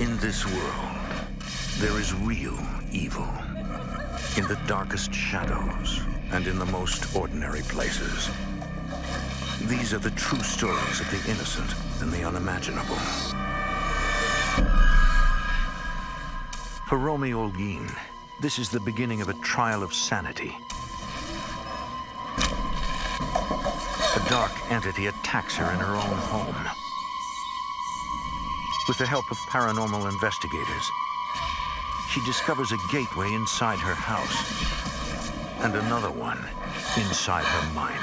In this world, there is real evil. In the darkest shadows and in the most ordinary places. These are the true stories of the innocent and the unimaginable. For Romy Holguin, this is the beginning of a trial of sanity. A dark entity attacks her in her own home. With the help of paranormal investigators, she discovers a gateway inside her house and another one inside her mind.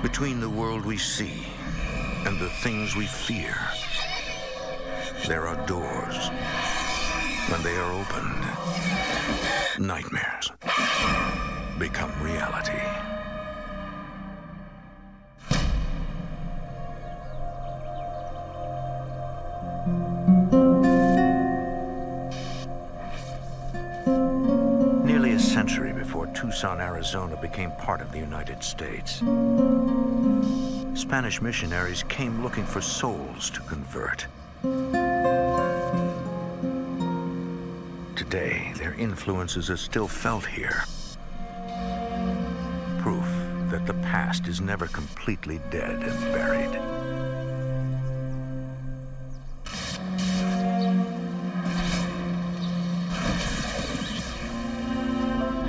Between the world we see and the things we fear, there are doors. When they are opened, nightmares become reality. Nearly a century before Tucson, Arizona became part of the United States, Spanish missionaries came looking for souls to convert. Today, their influences are still felt here. Proof that the past is never completely dead and buried.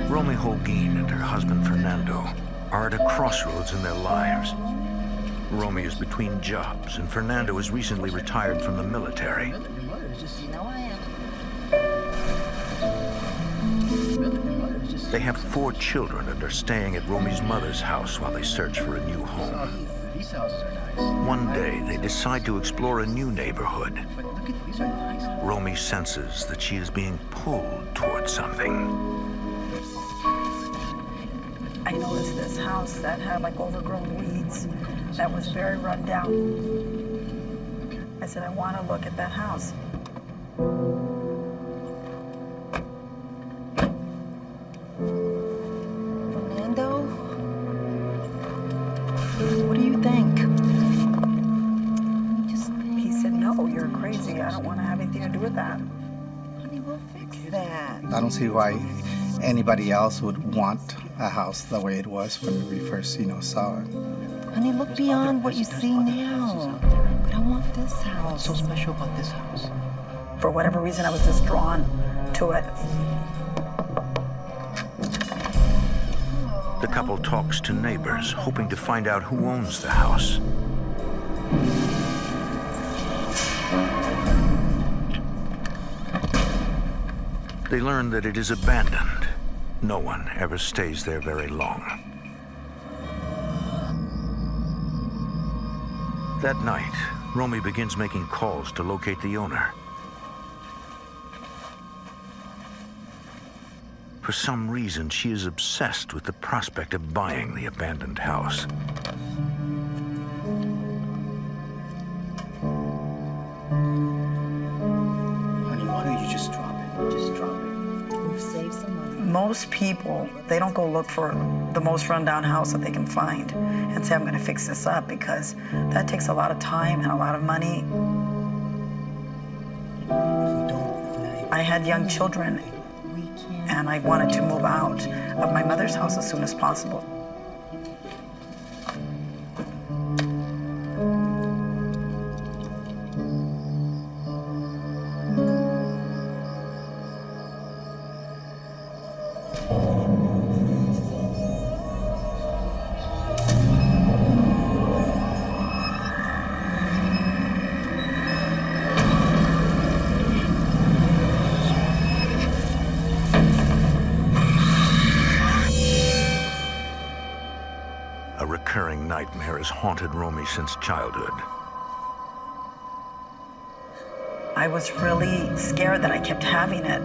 Romy Holguin and her husband Fernando are at a crossroads in their lives. Romy is between jobs, and Fernando is recently retired from the military. They have 4 children and are staying at Romy's mother's house while they search for a new home. One day, they decide to explore a new neighborhood. Romy senses that she is being pulled towards something. I noticed this house that had like overgrown weeds that was very run down. I said, I want to look at that house. Fernando, what do you think? He said, no, you're crazy. I don't want to have anything to do with that. Honey, we'll fix that. I don't see why anybody else would want a house the way it was when we first, saw it. Honey, look beyond what you see now. But I want this house. What's so special about this house? For whatever reason, I was just drawn to it. The couple talks to neighbors, hoping to find out who owns the house. They learn that it is abandoned. No one ever stays there very long. That night, Romy begins making calls to locate the owner. For some reason, she is obsessed with the prospect of buying the abandoned house. Most people, they don't go look for the most rundown house that they can find and say, I'm going to fix this up, because that takes a lot of time and a lot of money. I had young children, and I wanted to move out of my mother's house as soon as possible. Haunted Romy since childhood. I was really scared that I kept having it,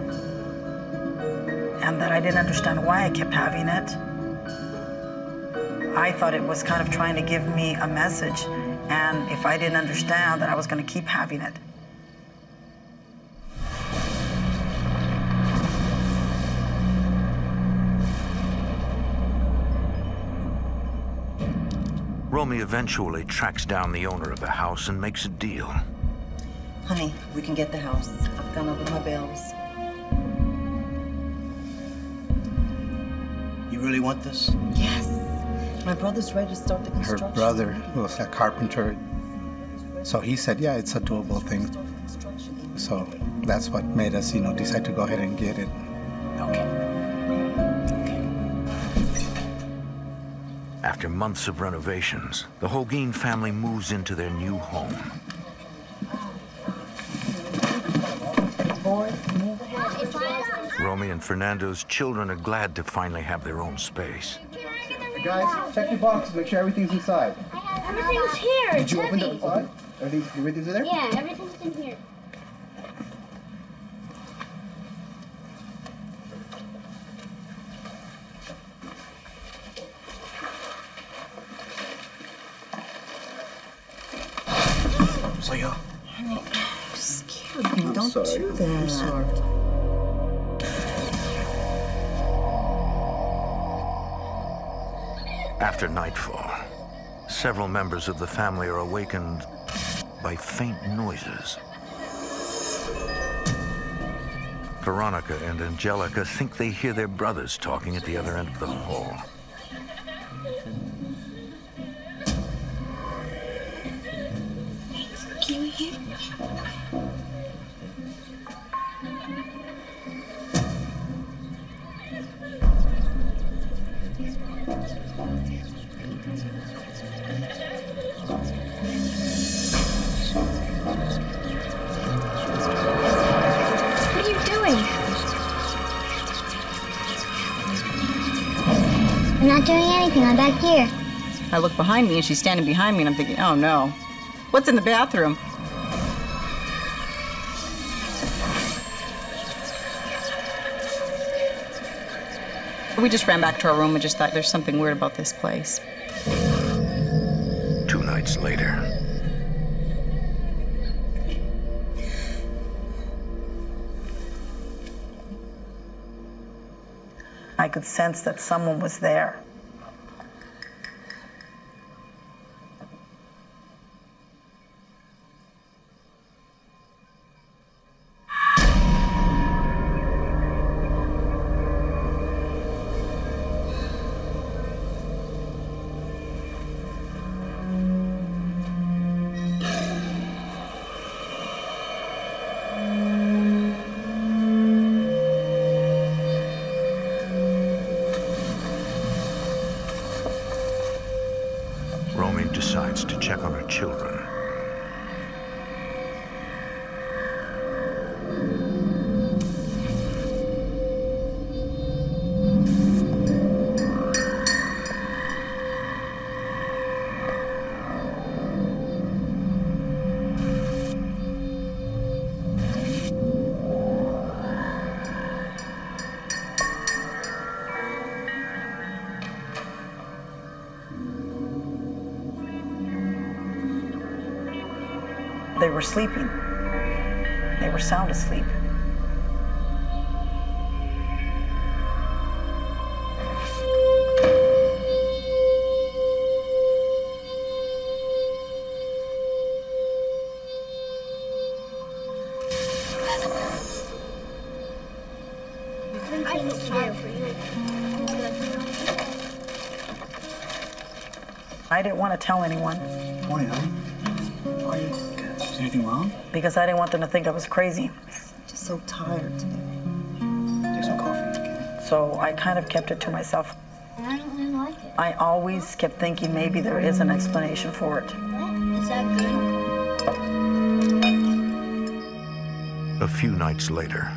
and that I didn't understand why I kept having it. I thought it was kind of trying to give me a message, and if I didn't understand that, I was going to keep having it. Romy eventually tracks down the owner of the house and makes a deal. Honey, we can get the house. I've gone over my bills. You really want this? Yes. My brother's ready to start the construction. Her brother, who was a carpenter, so he said, yeah, it's a doable thing. So that's what made us, you know, decide to go ahead and get it. Okay. After months of renovations, the Holguin family moves into their new home. Romy and Fernando's children are glad to finally have their own space. Hey guys, check your boxes, make sure everything's inside. Everything's here. Did you open them inside? Everything's in there? Yeah, everything's in here. So yo. Honey, I'm scared. Don't do that. I'm sorry. After nightfall, several members of the family are awakened by faint noises. Veronica and Angelica think they hear their brothers talking at the other end of the hall. Can you hear? I'm back here. I look behind me and she's standing behind me and I'm thinking, oh no. What's in the bathroom? We just ran back to our room and just thought there's something weird about this place. 2 nights later. I could sense that someone was there. Decides to check on her children. Sleeping. They were sound asleep. I didn't want to tell anyone. Morning, honey. Anything wrong? Because I didn't want them to think I was crazy. I'm just so tired today. Take some coffee. So I kind of kept it to myself. I don't really like it. I always kept thinking maybe there is an explanation for it. Is that good? A few nights later.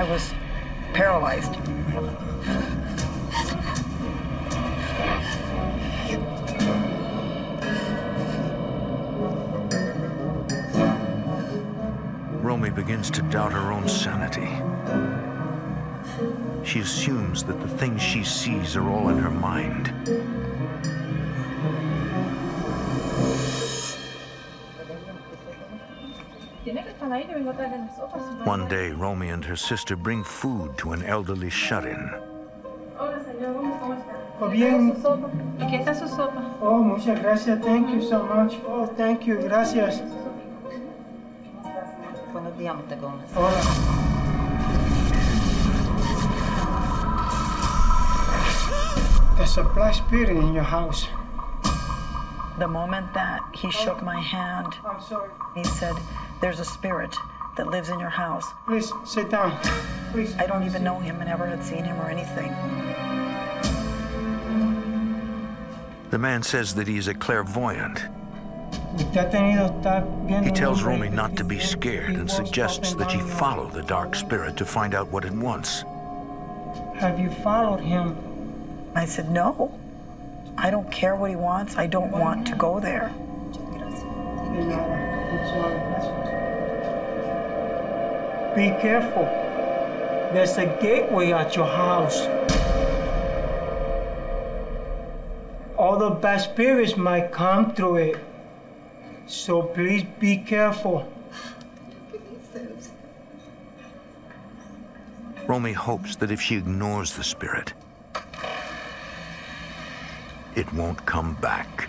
I was paralyzed. Romy begins to doubt her own sanity. She assumes that the things she sees are all in her mind. One day, Romy and her sister bring food to an elderly shut-in. Oh, muchas gracias. Thank you so much. Oh, thank you. Gracias. There's a black spirit in your house. The moment that he shook my hand, I'm sorry. He said, there's a spirit that lives in your house. Please sit down. Please. I don't even know him and never had seen him or anything. The man says that he's a clairvoyant. He tells Romy not to be scared and suggests that she follow the dark spirit to find out what it wants. Have you followed him? I said, no. I don't care what he wants. I don't want to go there. Be careful. There's a gateway at your house. All the bad spirits might come through it. So please be careful. Romy hopes that if she ignores the spirit, it won't come back.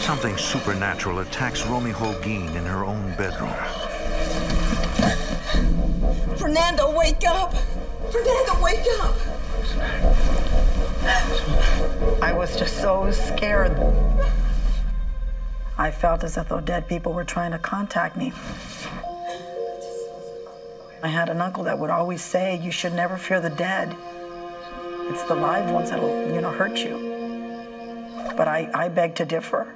Something supernatural attacks Romy Holguin in her own bedroom. Fernando, wake up! Fernando, wake up! I was just so scared. I felt as if though dead people were trying to contact me. I had an uncle that would always say, you should never fear the dead. It's the live ones that'll, you know, hurt you. But I beg to differ.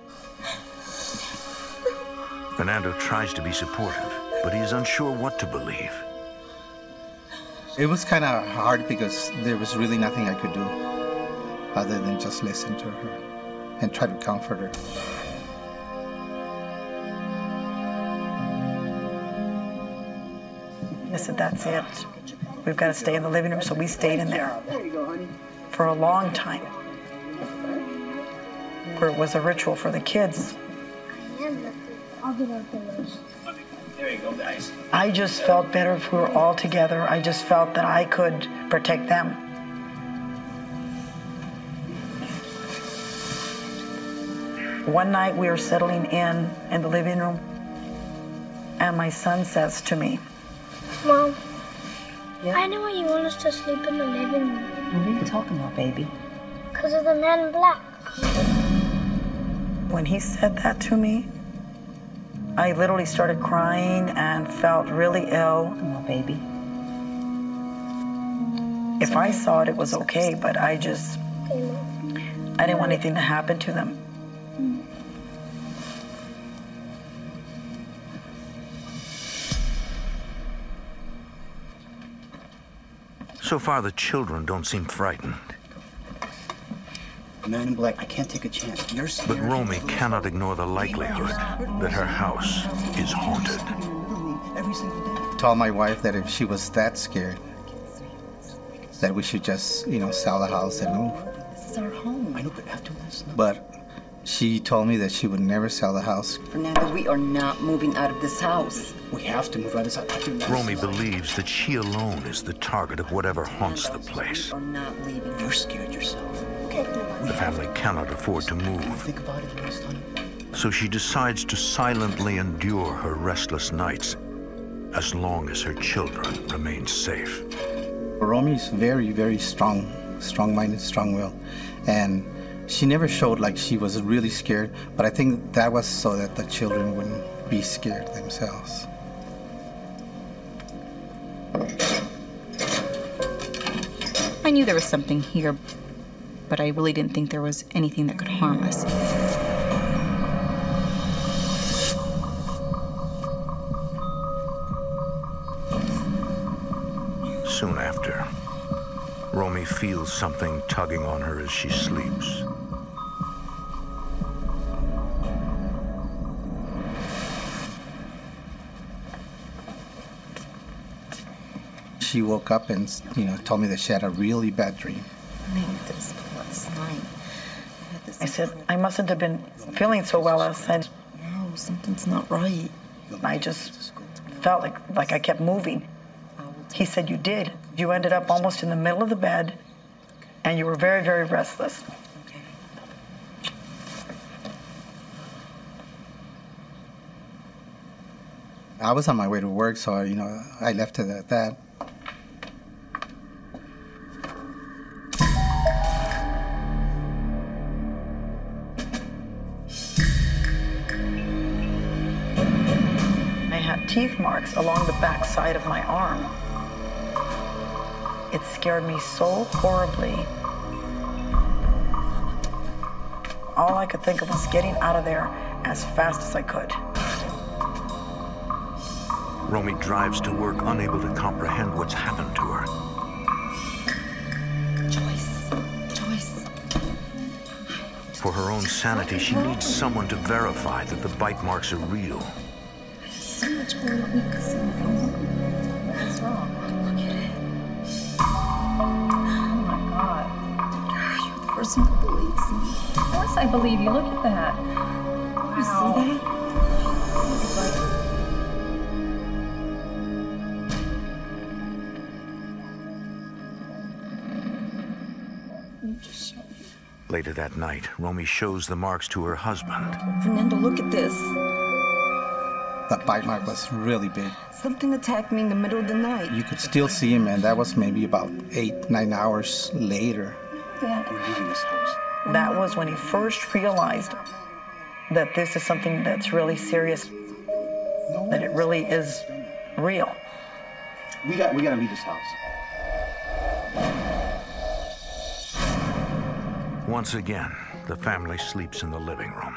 Fernando tries to be supportive, but he is unsure what to believe. It was kind of hard because there was really nothing I could do other than just listen to her and try to comfort her. I said, that's it. We've got to stay in the living room, so we stayed in there for a long time. It was a ritual for the kids. There you go, guys. I just felt better if we were all together. I just felt that I could protect them. One night we were settling in the living room, and my son says to me, Mom, yeah? I know why you want us to sleep in the living room. What are you talking about, baby? Because of the man in black. When he said that to me, I literally started crying and felt really ill. Come on, baby. If I saw it, it was okay, but I didn't want anything to happen to them. So far, the children don't seem frightened. Man in black, I can't take a chance. You're scared. But Romy cannot ignore the likelihood that her house is haunted. I told my wife that if she was that scared, that we should just, you know, sell the house and move. This is our home. I know, but after this, no. But she told me that she would never sell the house. Fernando, we are not moving out of this house. We have to move out of this house. Romy believes that she alone is the target of whatever haunts the place. We are not leaving. You're scared yourself. The family cannot afford to move, so she decides to silently endure her restless nights as long as her children remain safe. Romy is very, very strong, strong-minded, strong-willed, and she never showed like she was really scared, but I think that was so that the children wouldn't be scared themselves. I knew there was something here, but I really didn't think there was anything that could harm us. Soon after, Romy feels something tugging on her as she sleeps. She woke up and, you know, told me that she had a really bad dream. I said, I mustn't have been feeling so well. I said, no, something's not right. I just felt like I kept moving. He said, you did. You ended up almost in the middle of the bed, and you were very, very restless. I was on my way to work, so, you know, I left it at that. Teeth marks along the back side of my arm. It scared me so horribly. All I could think of was getting out of there as fast as I could. Romy drives to work, unable to comprehend what's happened to her. Joyce. For her own sanity, she needs someone to verify that the bite marks are real. What's wrong? Look at it. Oh my God. You're the first one who believes me. Of course I believe you. Look at that. Wow. You see that? Let me just show you. Later that night, Romy shows the marks to her husband. Fernando, look at this. That bite mark was really big. Something attacked me in the middle of the night. You could still see him, and that was maybe about 8, 9 hours later. We're leaving this house. That was when he first realized that this is something that's really serious, that it really is real. We gotta leave this house. Once again, the family sleeps in the living room.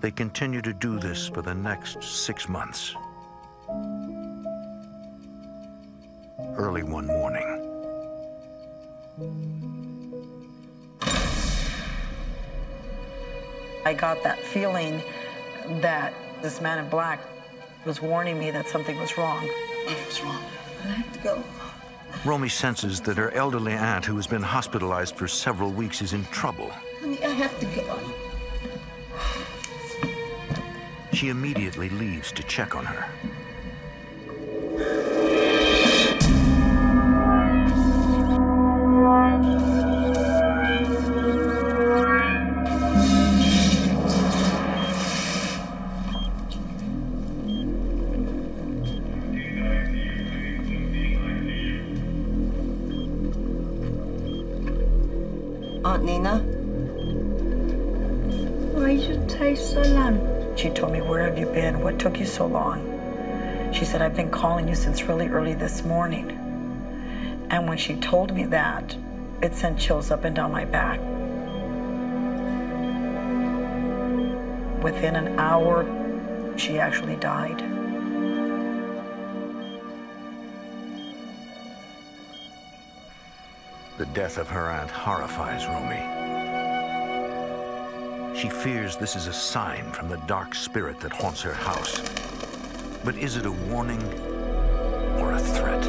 They continue to do this for the next 6 months. Early one morning, I got that feeling that this man in black was warning me that something was wrong. What's wrong? I have to go. Romy senses that her elderly aunt, who has been hospitalized for several weeks, is in trouble. Honey, I have to go. She immediately leaves to check on her. Aunt Nina? Why did you take so long? She told me, where have you been? What took you so long? She said, I've been calling you since really early this morning. And when she told me that, it sent chills up and down my back. Within an hour, she actually died. The death of her aunt horrifies Romy. She fears this is a sign from the dark spirit that haunts her house. But is it a warning or a threat?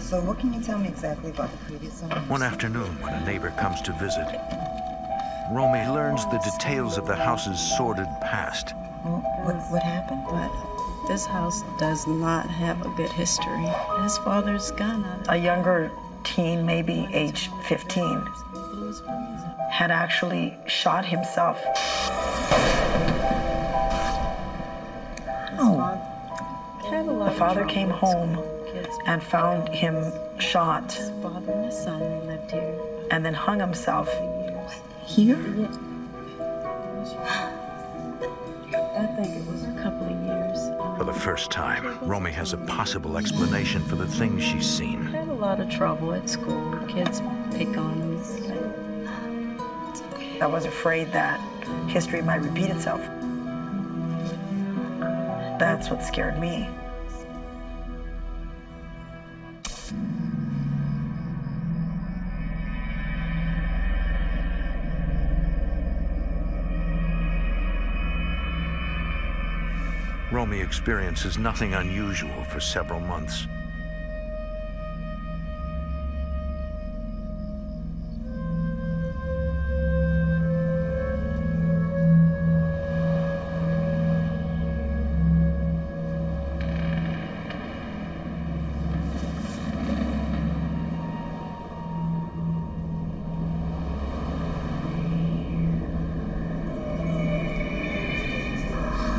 So what can you tell me exactly about the previous owners? One afternoon, when a neighbor comes to visit, Romy learns the details of the house's sordid past. What happened? But this house does not have a good history. His father's gone. A younger teen, maybe age 15, had actually shot himself. Oh. The father came home and found him shot and then hung himself. Here? I think it was a couple of years. For the first time, Romy has a possible explanation for the things she's seen. I had a lot of trouble at school. Kids pick on me. I was afraid that history might repeat itself. That's what scared me. Romy experiences nothing unusual for several months.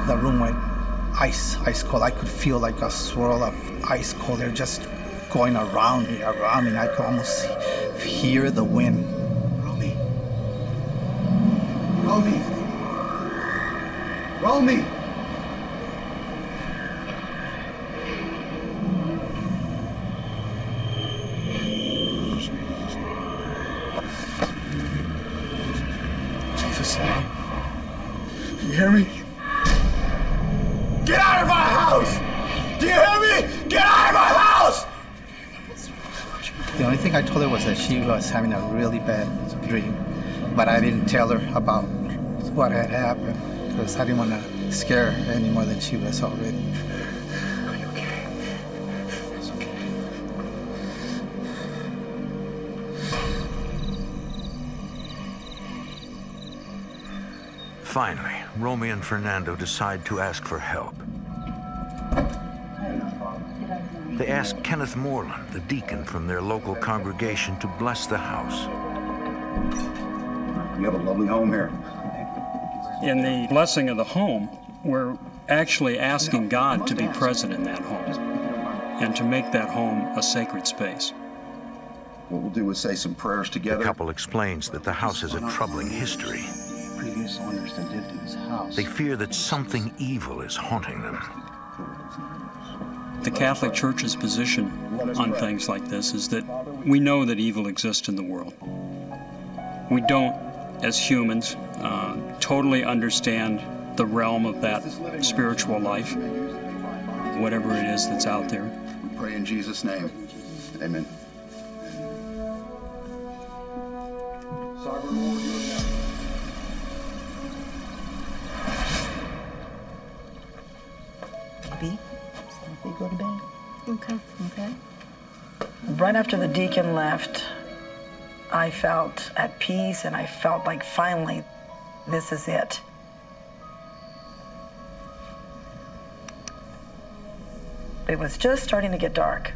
The room went ice cold. I could feel like a swirl of ice cold. They're just going around me, and I could almost hear the wind. Romy. Romy. Romy. Jesus. You hear me? Get out of my house! Do you hear me? Get out of my house! The only thing I told her was that she was having a really bad dream, but I didn't tell her about what had happened because I didn't want to scare her any more than she was already. Are you okay? It's okay. Finally, Romy and Fernando decide to ask for help. They ask Kenneth Moreland, the deacon from their local congregation, to bless the house. We have a lovely home here. In the blessing of the home, we're actually asking God to be present in that home and to make that home a sacred space. What we'll do is say some prayers together. The couple explains that the house has a troubling history. Previous owners that lived in this house. They fear that something evil is haunting them. The Catholic Church's position on things like this is that we know that evil exists in the world. We don't, as humans, totally understand the realm of that spiritual life, whatever it is that's out there. We pray in Jesus' name. Amen. Go to bed. Okay. Okay. Right after the deacon left, I felt at peace, and I felt like finally, this is it. It was just starting to get dark.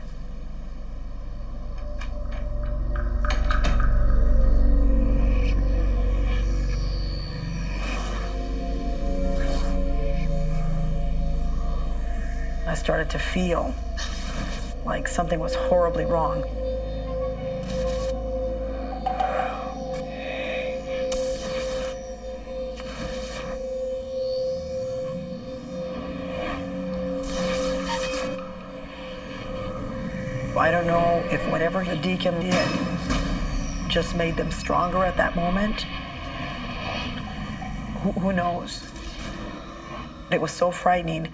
I started to feel like something was horribly wrong. I don't know if whatever the deacon did just made them stronger at that moment. Who knows? It was so frightening.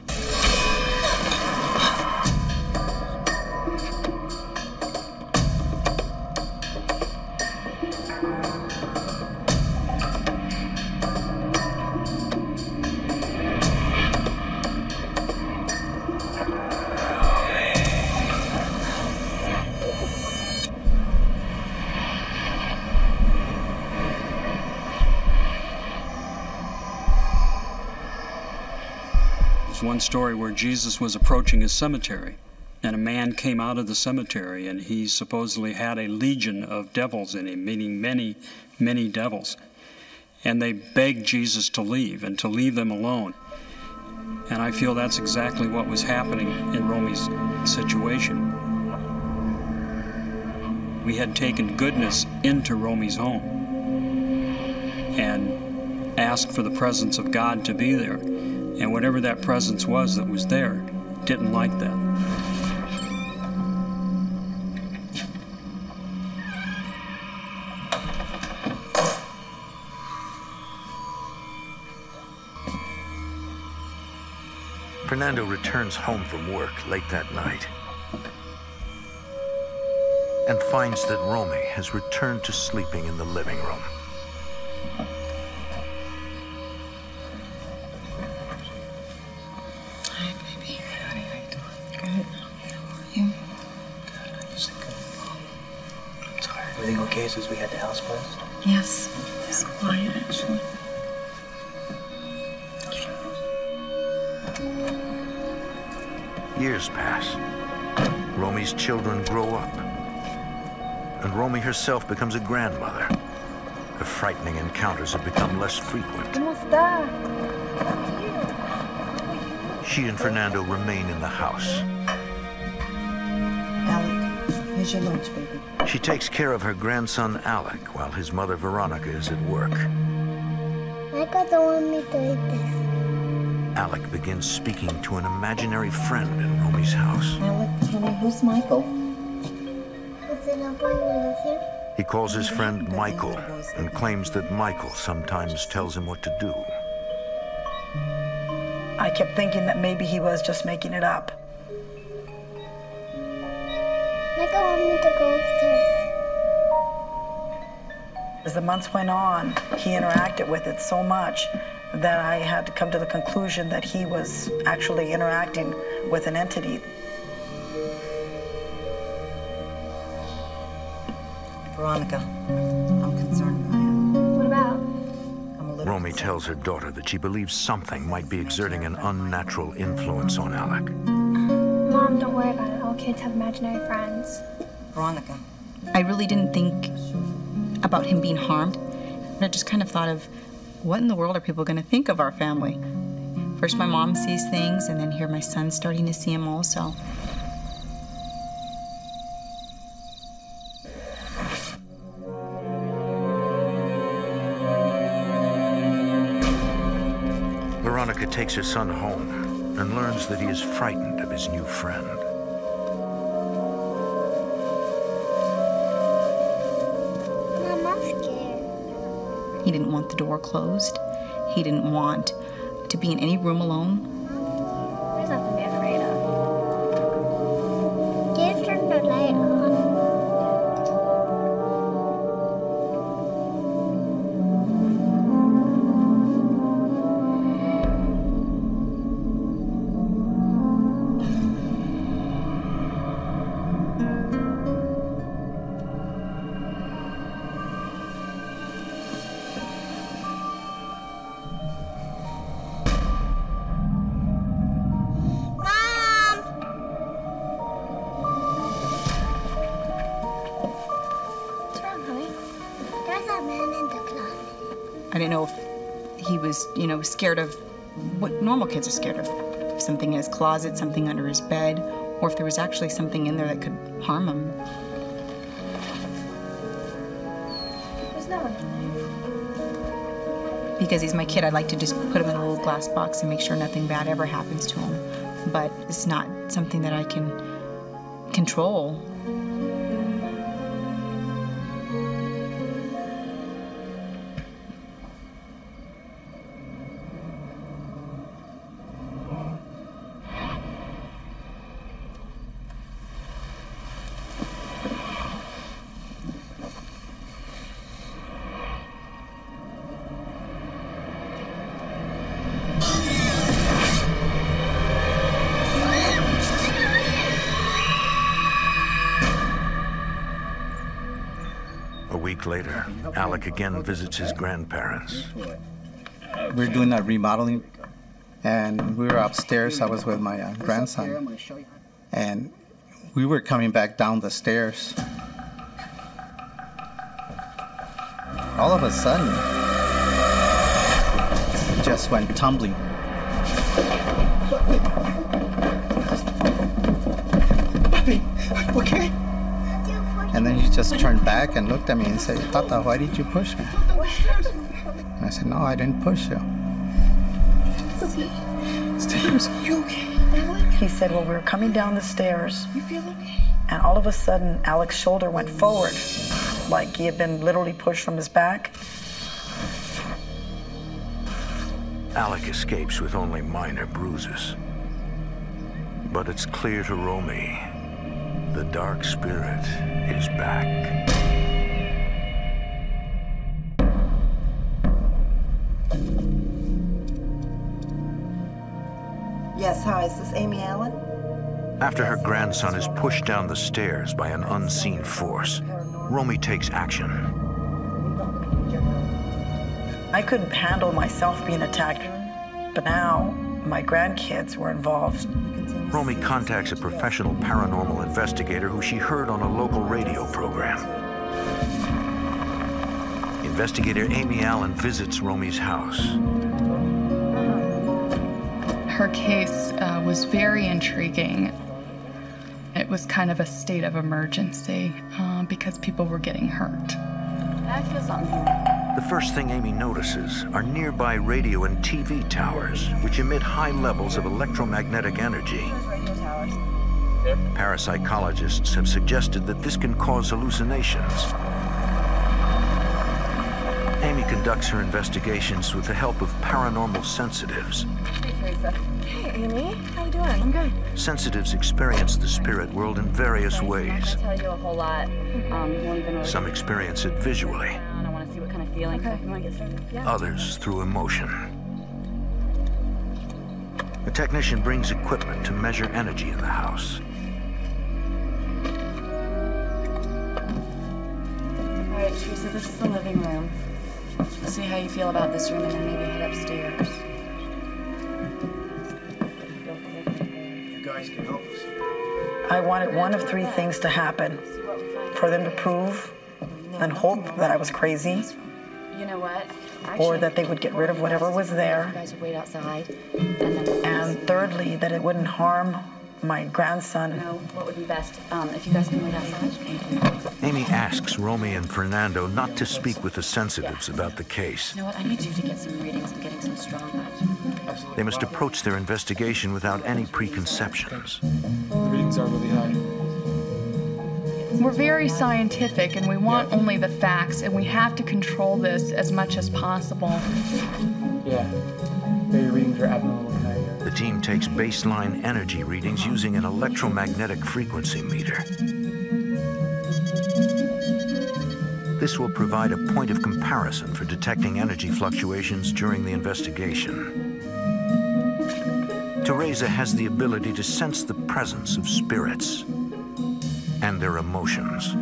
One story where Jesus was approaching his cemetery, and a man came out of the cemetery, and he supposedly had a legion of devils in him, meaning many many devils. And they begged Jesus to leave and to leave them alone. And I feel that's exactly what was happening in Romy's situation. We had taken goodness into Romy's home and asked for the presence of God to be there. And whatever that presence was that was there didn't like that. Fernando returns home from work late that night and finds that Romy has returned to sleeping in the living room. Hi, baby. Honey, how you doing? Good. How are you? Good. I just think I'm tired. Everything okay since we had the house blessed? Yes. It's quiet, actually. Years pass. Romy's children grow up, and Romy herself becomes a grandmother. Her frightening encounters have become less frequent. She and Fernando remain in the house. Alec, here's your lunch, baby. She takes care of her grandson, Alec, while his mother, Veronica, is at work. Michael don't want me to eat this. Alec begins speaking to an imaginary friend in Romy's house. Alec, honey, who's Michael? Is it not going with him? He calls his friend Michael and claims that Michael sometimes tells him what to do. I kept thinking that maybe he was just making it up. Michael wanted me to go upstairs. As the months went on, he interacted with it so much that I had to come to the conclusion that he was actually interacting with an entity. Veronica, I'm concerned about you. What about? Romy tells her daughter that she believes something might be exerting an unnatural influence on Alec. Mom, don't worry about it. All kids have imaginary friends. Veronica. I really didn't think about him being harmed. I just kind of thought of, what in the world are people going to think of our family? First my mom sees things, and then here my son's starting to see them also. Veronica takes her son home and learns that he is frightened of his new friend. He didn't want the door closed. He didn't want to be in any room alone. There's nothing to be afraid of. Can you turn the light on? You know, scared of what normal kids are scared of. If something in his closet, something under his bed, or if there was actually something in there that could harm him. There's no one. Because he's my kid, I'd like to just put him in a little glass box and make sure nothing bad ever happens to him. But it's not something that I can control. Later, Alec again visits his grandparents. We're doing a remodeling, and we were upstairs. I was with my grandson, and we were coming back down the stairs. all of a sudden, it just went tumbling. Papi, okay? And then he just turned back and looked at me and said, Tata, why did you push me? And I said, no, I didn't push you. He said, well, we were coming down the stairs, and all of a sudden, Alec's shoulder went forward, like he had been literally pushed from his back. Alec escapes with only minor bruises. But it's clear to Romy, the dark spirit is back. Yes, hi, is this Amy Allen? After her grandson is pushed down the stairs by an unseen force, Romy takes action. I couldn't handle myself being attacked, but now my grandkids were involved. Romy contacts a professional paranormal investigator who she heard on a local radio program. Investigator Amy Allen visits Romy's house. Her case was very intriguing. It was kind of a state of emergency because people were getting hurt. The first thing Amy notices are nearby radio and TV towers, which emit high levels of electromagnetic energy. Parapsychologists have suggested that this can cause hallucinations. Amy conducts her investigations with the help of paranormal sensitives. Hey, Amy. How you doing? I'm good. Sensitives experience the spirit world in various ways. I tell you a whole lot. Some experience it visually. I want to see what kind of feeling. Others through emotion. A technician brings equipment to measure energy in the house. All right, Teresa, this is the living room. We'll see how you feel about this room and then maybe head upstairs. I wanted one of three things to happen: for them to prove and hope that I was crazy, or that they would get rid of whatever was there, and thirdly, that it wouldn't harm my grandson. What would be best if you guys can wait outside? Amy asks Romy and Fernando not to speak with the sensitives about the case. You know what? I need you to get some readings. I'm getting some strong vibes. They must approach their investigation without any preconceptions. The readings are really high. We're very scientific, and we want only the facts, and we have to control this as much as possible. Yeah. Your readings are abnormal. The team takes baseline energy readings using an electromagnetic frequency meter. This will provide a point of comparison for detecting energy fluctuations during the investigation. Teresa has the ability to sense the presence of spirits and their emotions.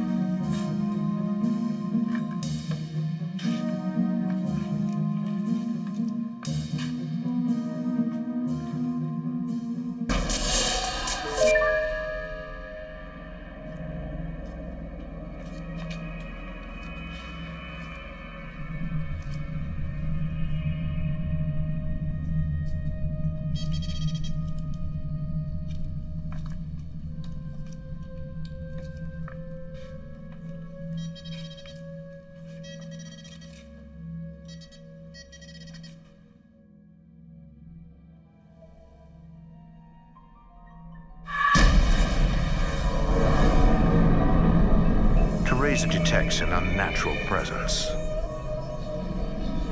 Detects an unnatural presence.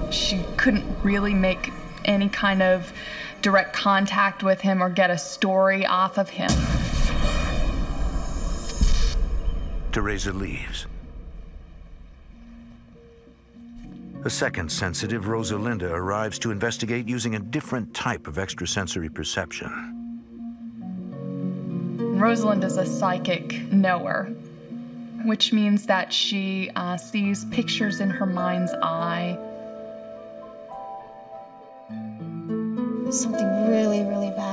She couldn't really make any kind of direct contact with him or get a story off of him. Teresa leaves. A second sensitive, Rosalinda, arrives to investigate using a different type of extrasensory perception. Rosalinda's a psychic knower, which means that she sees pictures in her mind's eye. Something really, really bad.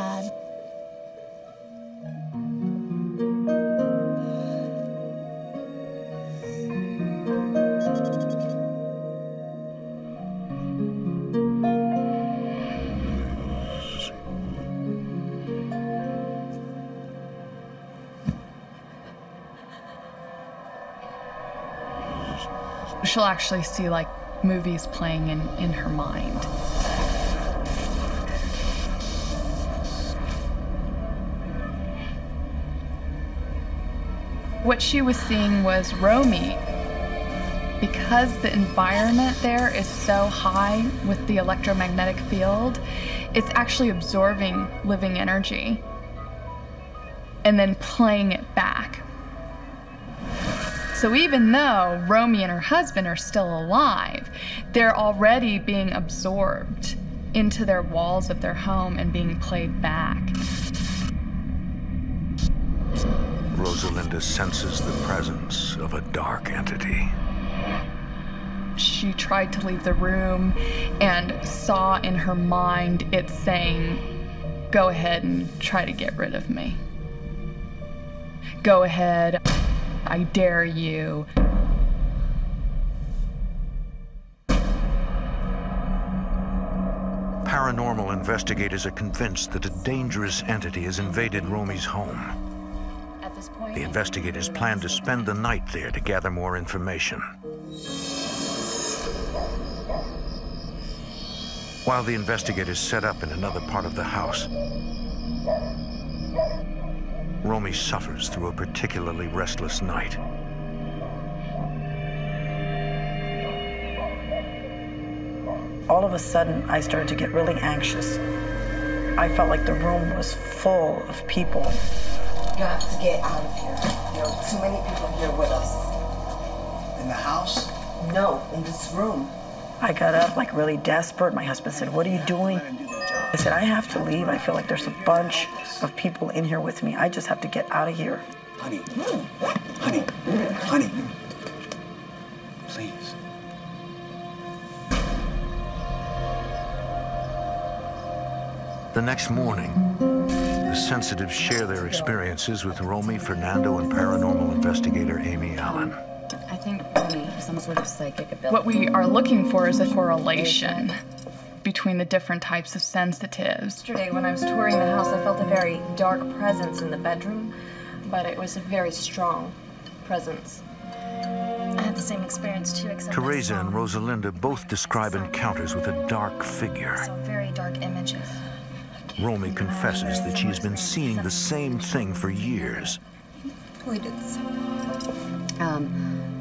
she'll actually see like movies playing in her mind. What she was seeing was Romy. Because the environment there is so high with the electromagnetic field, it's actually absorbing living energy and then playing it back. So even though Romy and her husband are still alive, they're already being absorbed into their walls of their home and being played back. Rosalinda senses the presence of a dark entity. She tried to leave the room and saw in her mind it saying, "Go ahead and try to get rid of me. Go ahead. I dare you." Paranormal investigators are convinced that a dangerous entity has invaded Romy's home. At this point, the investigators plan to spend the night there to gather more information. While the investigators set up in another part of the house, Romy suffers through a particularly restless night. All of a sudden, I started to get really anxious. I felt like the room was full of people. You have to get out of here. There are too many people here with us. In the house? No, in this room. I got up like really desperate. My husband said, "What are you doing?" I said, "I have to leave. I feel like there's a bunch of people in here with me. I just have to get out of here." "Honey, honey, honey, please." The next morning, the sensitives share their experiences with Romy, Fernando, and paranormal investigator Amy Allen. I think Romy has some sort of psychic ability. What we are looking for is a correlation between the different types of sensitives. Yesterday, when I was touring the house, I felt a very dark presence in the bedroom, but it was a very strong presence. I had the same experience too, except Teresa and Rosalinda both describe encounters with a dark figure. So very dark images. Romy confesses that she has been seeing the same thing for years. We did so.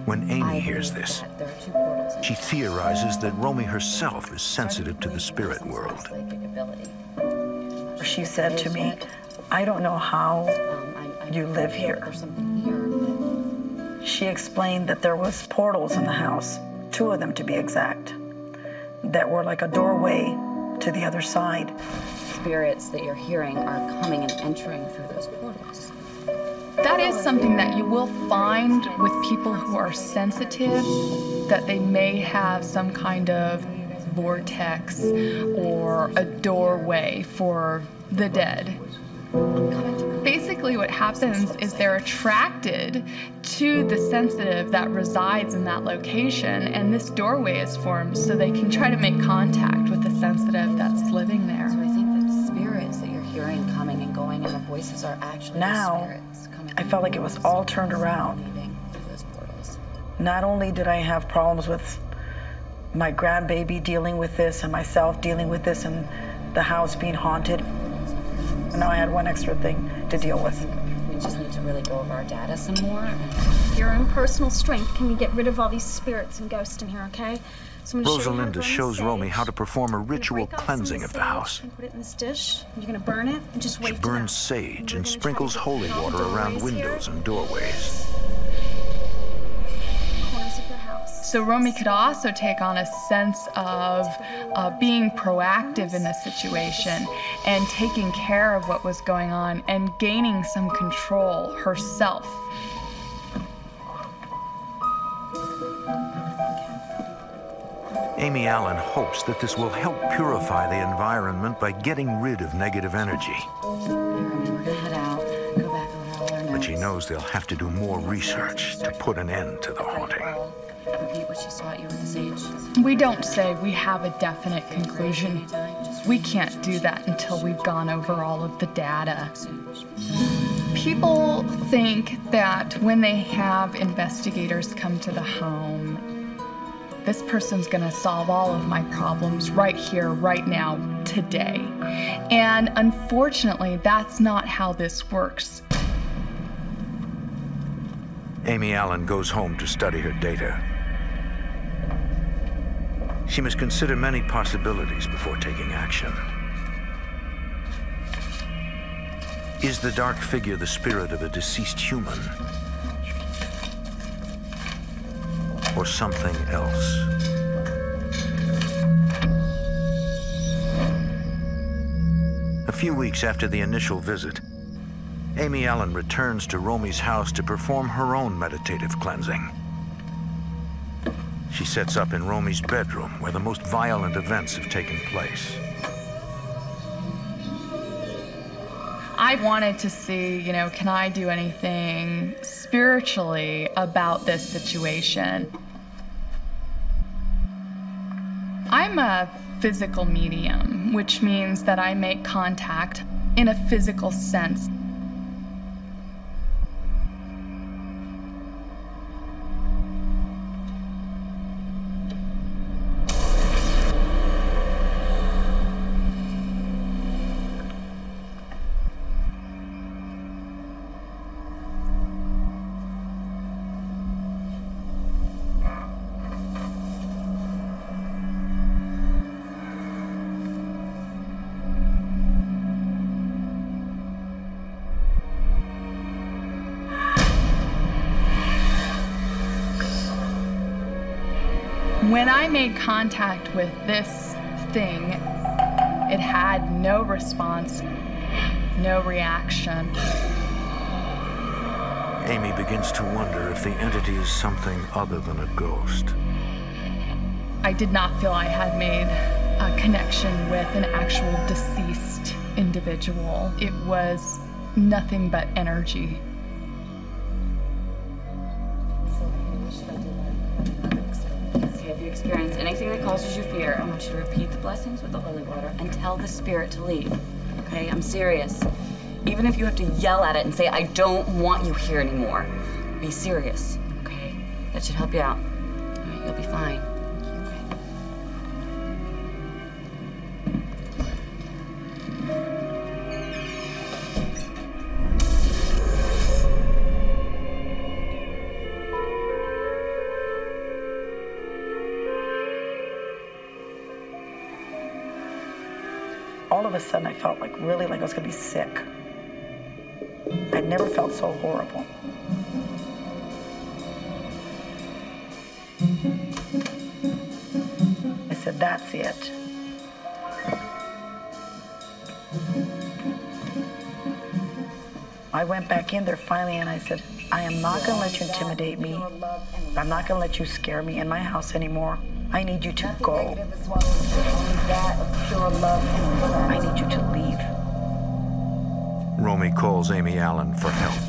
When Amy hears this, she theorizes that Romy herself is sensitive to the spirit world. She said to me, "I don't know how you live here." She explained that there was portals in the house, 2 of them to be exact, that were like a doorway to the other side. Spirits that you're hearing are coming and entering through those portals. That is something that you will find with people who are sensitive, that they may have some kind of vortex or a doorway for the dead. Basically what happens is they're attracted to the sensitive that resides in that location, and this doorway is formed so they can try to make contact with the sensitive that's living there. So I think that the spirits that you're hearing coming and going and the voices are actually the spirits coming. I felt like it was all turned around. Not only did I have problems with my grandbaby dealing with this and myself dealing with this and the house being haunted, now I had one extra thing to deal with. We just need to really go over our data some more. Your own personal strength can we get rid of all these spirits and ghosts in here, okay? So Rosalinda shows Romy how to perform a ritual cleansing of the house. Put it in this dish, and you're going to burn it and just wait. She burns sage and sprinkles holy water around windows and doorways. So Romy could also take on a sense of being proactive in the situation and taking care of what was going on and gaining some control herself. Amy Allen hopes that this will help purify the environment by getting rid of negative energy. But she knows they'll have to do more research to put an end to the haunting. We don't say we have a definite conclusion. We can't do that until we've gone over all of the data. People think that when they have investigators come to the home, this person's gonna solve all of my problems right here, right now, today. And unfortunately, that's not how this works. Amy Allen goes home to study her data. She must consider many possibilities before taking action. Is the dark figure the spirit of a deceased human? Or something else? A few weeks after the initial visit, Amy Allen returns to Romy's house to perform her own meditative cleansing. She sets up in Romy's bedroom, where the most violent events have taken place. I wanted to see, you know, can I do anything spiritually about this situation? I'm a physical medium, which means that I make contact in a physical sense. When I made contact with this thing, it had no response, no reaction. Amy begins to wonder if the entity is something other than a ghost. I did not feel I had made a connection with an actual deceased individual. It was nothing but energy. Experience anything that causes you fear, I want you to repeat the blessings with the holy water and tell the spirit to leave. Okay, I'm serious. Even if you have to yell at it and say, I don't want you here anymore, be serious, okay? That should help you out. All right, you'll be fine. All of a sudden, I felt like really like I was gonna be sick. I'd never felt so horrible. I said, that's it. I went back in there finally and I said, I am not gonna let you intimidate me. I'm not gonna let you scare me in my house anymore. I need you to go. I need you to leave. Romy calls Amy Allen for help.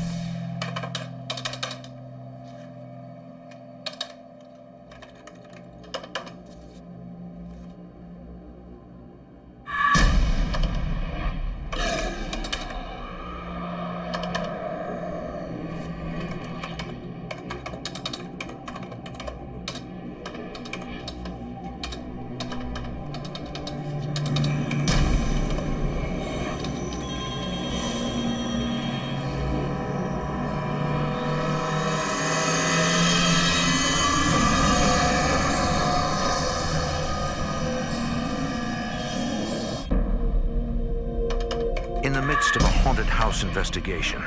Investigation.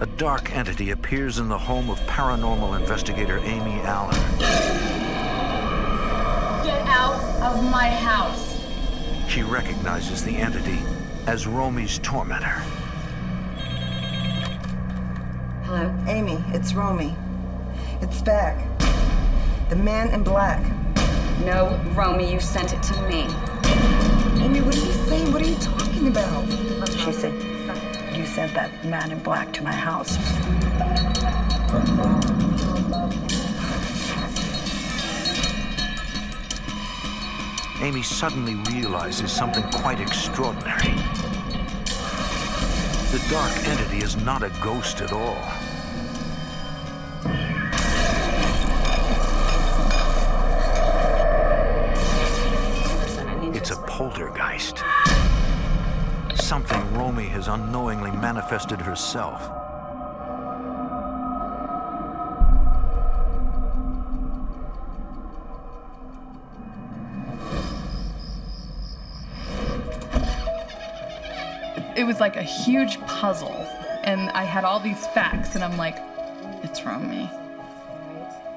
A dark entity appears in the home of paranormal investigator Amy Allen. Get out of my house. She recognizes the entity as Romy's tormentor. Hello? Amy, it's Romy. It's back. The man in black. No, Romy, you sent it to me. Amy, what are you saying? What are you talking about? She said, you sent that man in black to my house. Amy suddenly realizes something quite extraordinary. The dark entity is not a ghost at all. poltergeist. Something Romy has unknowingly manifested herself. It was like a huge puzzle, and I had all these facts, and I'm like, it's Romy.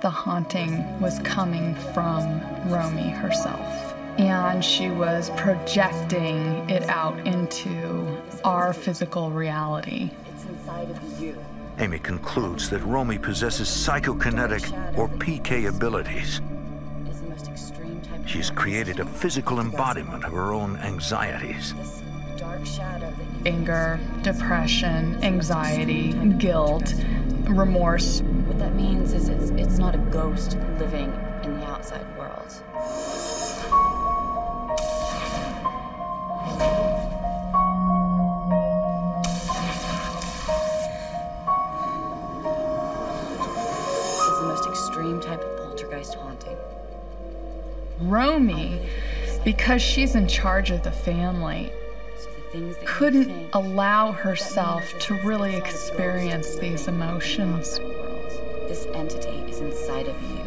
The haunting was coming from Romy herself, and she was projecting it out into our physical reality. It's inside of you. Amy concludes that Romy possesses psychokinetic or PK abilities. She's created a physical embodiment of her own anxieties. Anger, depression, anxiety, guilt, remorse. What that means is it's not a ghost living in the outside world. It's the most extreme type of poltergeist haunting. Romy, because she's in charge of the family, couldn't allow herself to really experience these emotions. This entity is inside of you.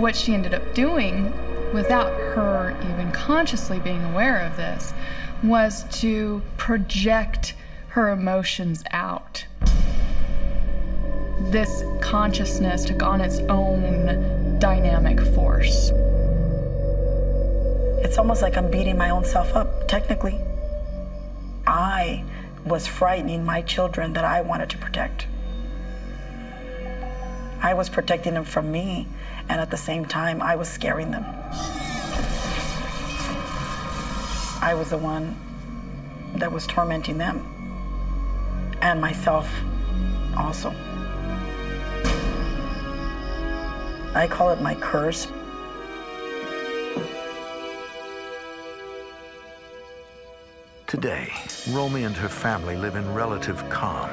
What she ended up doing, without her even consciously being aware of this, was to project her emotions out. This consciousness took on its own dynamic force. It's almost like I'm beating my own self up, technically. I was frightening my children that I wanted to protect. I was protecting them from me, and at the same time, I was scaring them. I was the one that was tormenting them, and myself also. I call it my curse. Today, Romy and her family live in relative calm.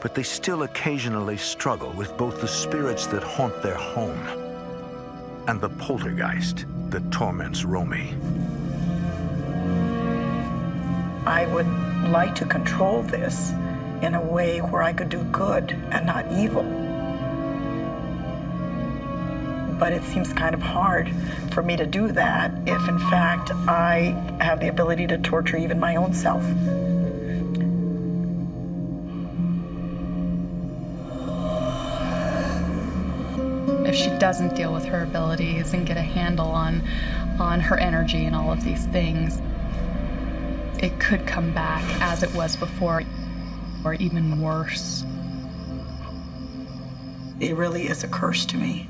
But they still occasionally struggle with both the spirits that haunt their home and the poltergeist that torments Romy. I would like to control this in a way where I could do good and not evil. But it seems kind of hard for me to do that if, in fact, I have the ability to torture even my own self. If she doesn't deal with her abilities and get a handle on her energy and all of these things, it could come back as it was before, or even worse. It really is a curse to me.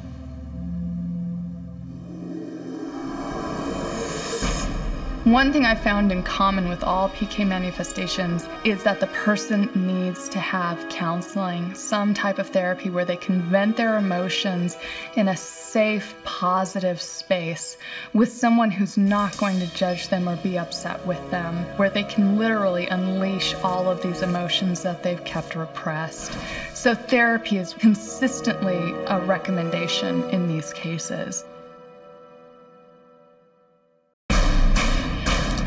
One thing I found in common with all PK manifestations is that the person needs to have counseling, some type of therapy where they can vent their emotions in a safe, positive space with someone who's not going to judge them or be upset with them, where they can literally unleash all of these emotions that they've kept repressed. So therapy is consistently a recommendation in these cases.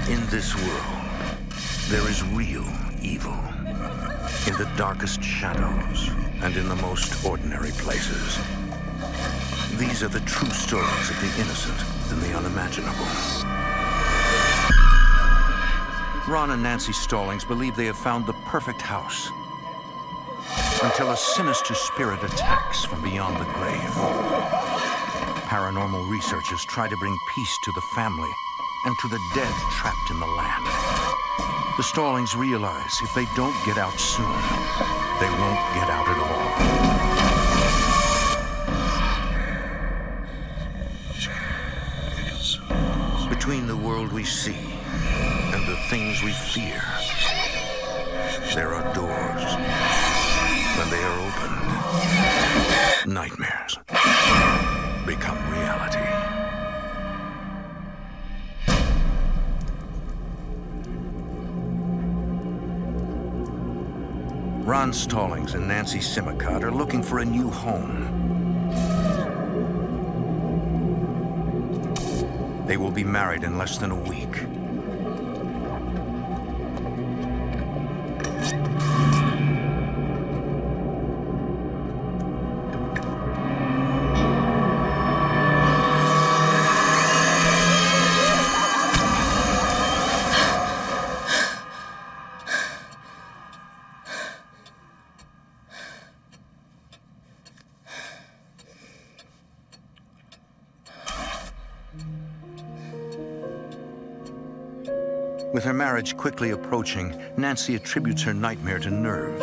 In this world, there is real evil, in the darkest shadows and in the most ordinary places. These are the true stories of the innocent and the unimaginable. Ron and Nancy Stallings believe they have found the perfect house until a sinister spirit attacks from beyond the grave. Paranormal researchers try to bring peace to the family and to the dead trapped in the land. The Stallings realize if they don't get out soon, they won't get out at all. Between the world we see and the things we fear, there are doors. When they are opened, nightmares become reality. Ron Stallings and Nancy Simmicott are looking for a new home. They will be married in less than a week. With her marriage quickly approaching, Nancy attributes her nightmare to nerves.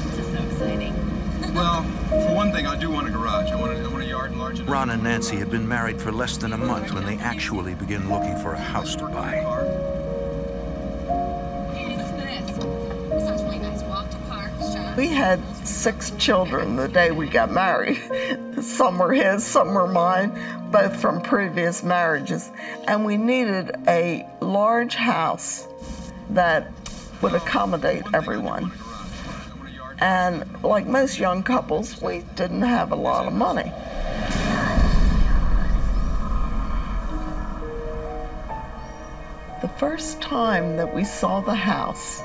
This is so exciting. Well, for one thing, I do want a garage. I want a yard and large enough. Ron and Nancy had been married for less than a month when they actually begin looking for a house to buy. We had 6 children the day we got married. Some were his, some were mine, both from previous marriages. And we needed a large house that would accommodate everyone. And like most young couples, we didn't have a lot of money. The first time that we saw the house,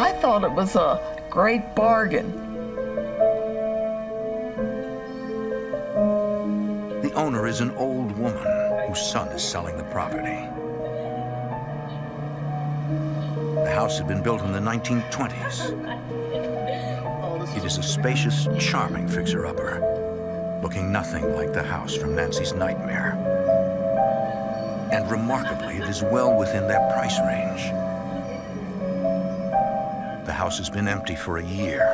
I thought it was a great bargain. The owner is an old woman whose son is selling the property. The house had been built in the 1920s. It is a spacious, charming fixer-upper, looking nothing like the house from Nancy's nightmare. And remarkably, it is well within their price range. The house has been empty for a year.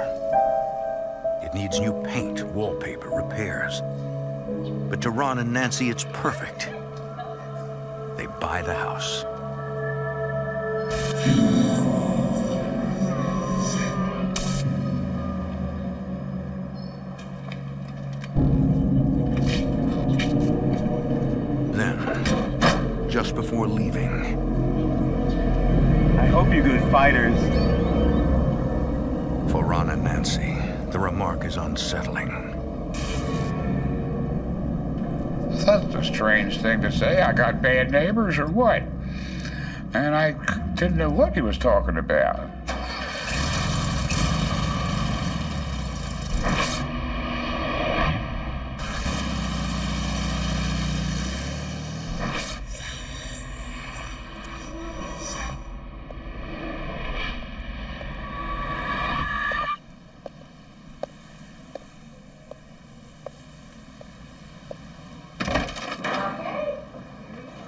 It needs new paint, wallpaper, repairs. But to Ron and Nancy, it's perfect. They buy the house. Then, just before leaving... I hope you good fighters. For Ron and Nancy, the remark is unsettling. That's a strange thing to say. I got bad neighbors or what? And I didn't know what he was talking about.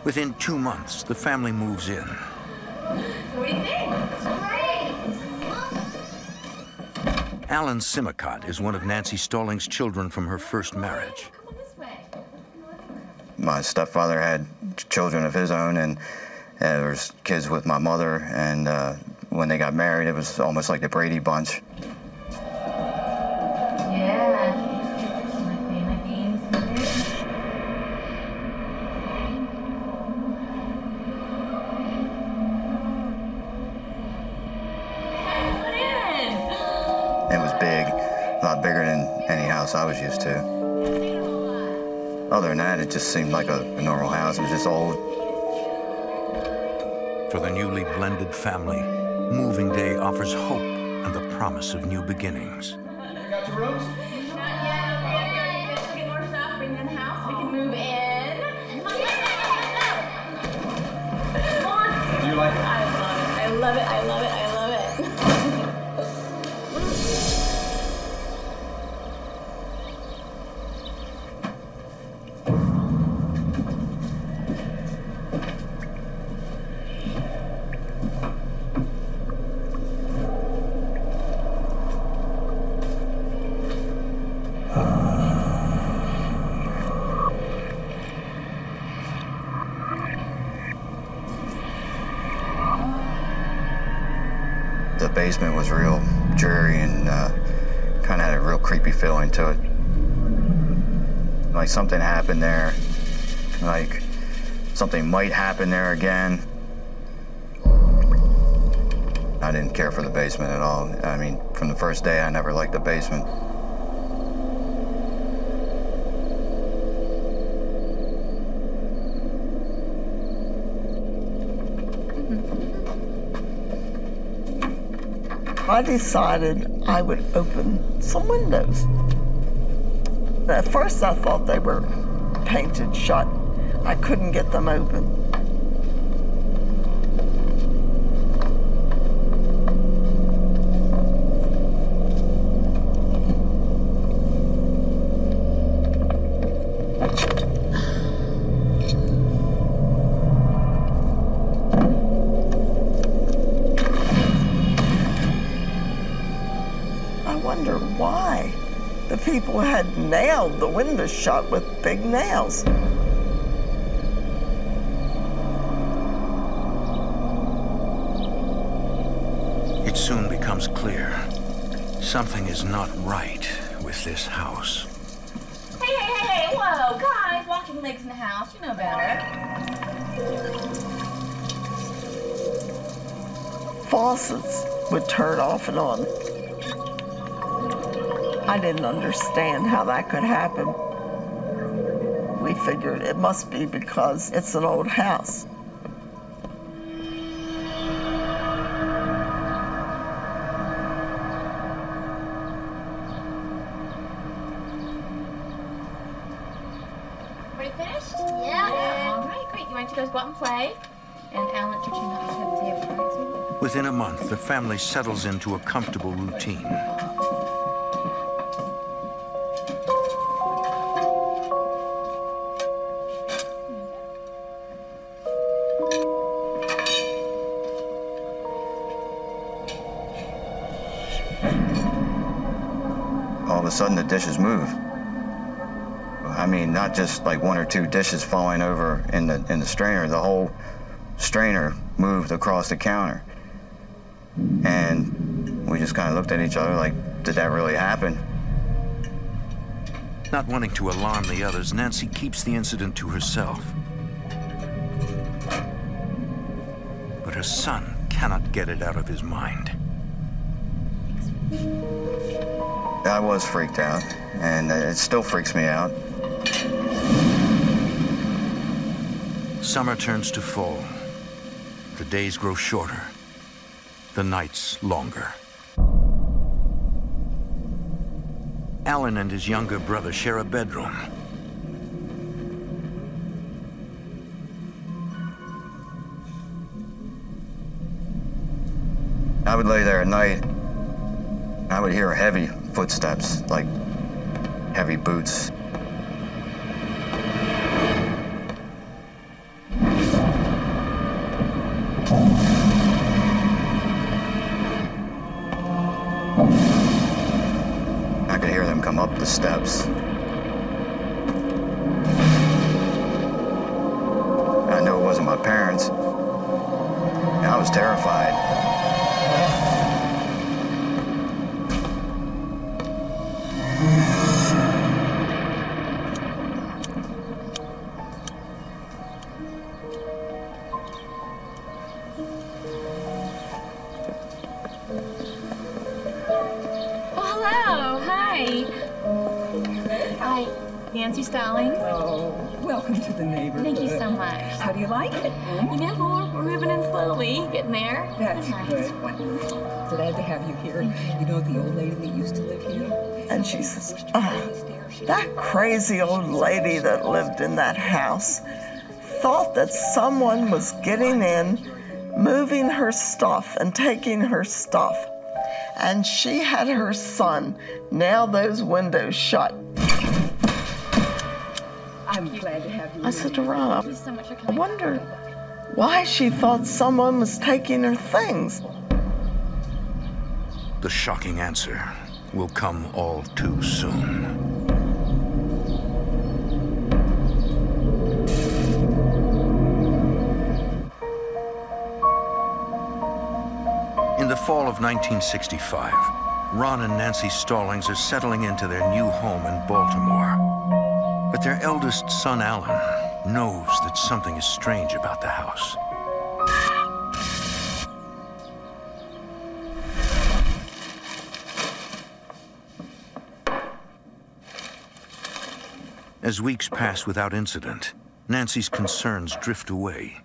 Within 2 months, the family moves in. What do you think? It's great. Alan Simmicott is one of Nancy Stallings' children from her first marriage. My stepfather had children of his own, and there was kids with my mother. And when they got married, it was almost like the Brady Bunch. I was used to. Other than that, it just seemed like a normal house. It was just old. For the newly blended family, moving day offers hope and the promise of new beginnings. You got your rooms? Not yet. We're getting more stuff, bring in the house. We can move in. Do you like it? I love it. I love it. I love it. I love it. The basement was real dreary and kind of had a real creepy feeling to it. Like something happened there, like something might happen there again. I didn't care for the basement at all. I mean, from the first day, I never liked the basement. I decided I would open some windows. At first, I thought they were painted shut. I couldn't get them open. People had nailed the windows shut with big nails. It soon becomes clear something is not right with this house. Hey, hey, hey, hey, whoa, guys, walking legs in the house, you know better. Faucets would turn off and on. I didn't understand how that could happen. We figured it must be because it's an old house. Are you finished? Yeah. All right, great. You want to go out and play? And Alan, did you not have a table? Within a month, the family settles into a comfortable routine. Sudden the dishes move. I mean, not just like one or two dishes falling over in the strainer. The whole strainer moved across the counter. And we just kind of looked at each other like, did that really happen? Not wanting to alarm the others, Nancy keeps the incident to herself. But her son cannot get it out of his mind. I was freaked out, and it still freaks me out. Summer turns to fall. The days grow shorter, the nights longer. Alan and his younger brother share a bedroom. I would lay there at night. I would hear heavy footsteps, like heavy boots. I could hear them come up the steps. I knew it wasn't my parents. I was terrified. Nancy Stallings. Oh, welcome to the neighborhood. Thank you so much. How do you like it? You know, we're moving in slowly, getting there. That's nice. Good. Wonderful. Glad to have you here. You know the old lady that used to live here? And she says, oh, that crazy old lady that lived in that house thought that someone was getting in, moving her stuff and taking her stuff. And she had her son nail those windows shut. I'm glad to have you. I said to Ron, I wondered why she thought someone was taking her things. The shocking answer will come all too soon. In the fall of 1965, Ron and Nancy Stallings are settling into their new home in Baltimore. But their eldest son, Alan, knows that something is strange about the house. As weeks pass without incident, Nancy's concerns drift away.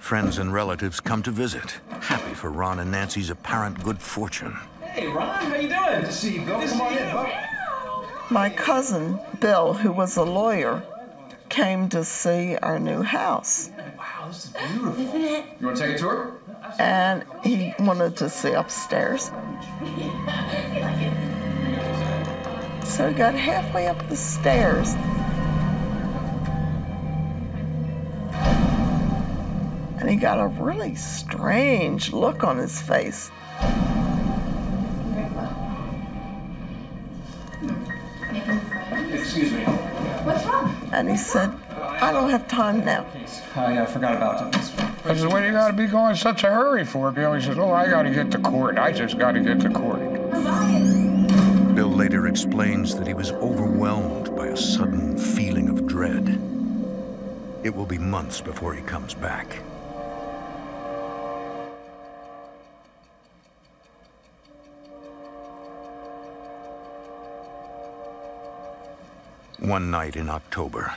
Friends and relatives come to visit, happy for Ron and Nancy's apparent good fortune. Hey, Ron, how you doing? Good to see you, Bill. Come on in, Bill. My cousin, Bill, who was a lawyer, came to see our new house. Wow, this is beautiful. Isn't it? You want to take a tour? And he wanted to see upstairs. So he got halfway up the stairs. And he got a really strange look on his face. Excuse me. What's wrong? And he said, I don't have time now. I forgot about this. I said, what do you got to be going in such a hurry for? Bill, he says, oh, I got to get to court. I just got to get to court. Bill later explains that he was overwhelmed by a sudden feeling of dread. It will be months before he comes back. One night in October.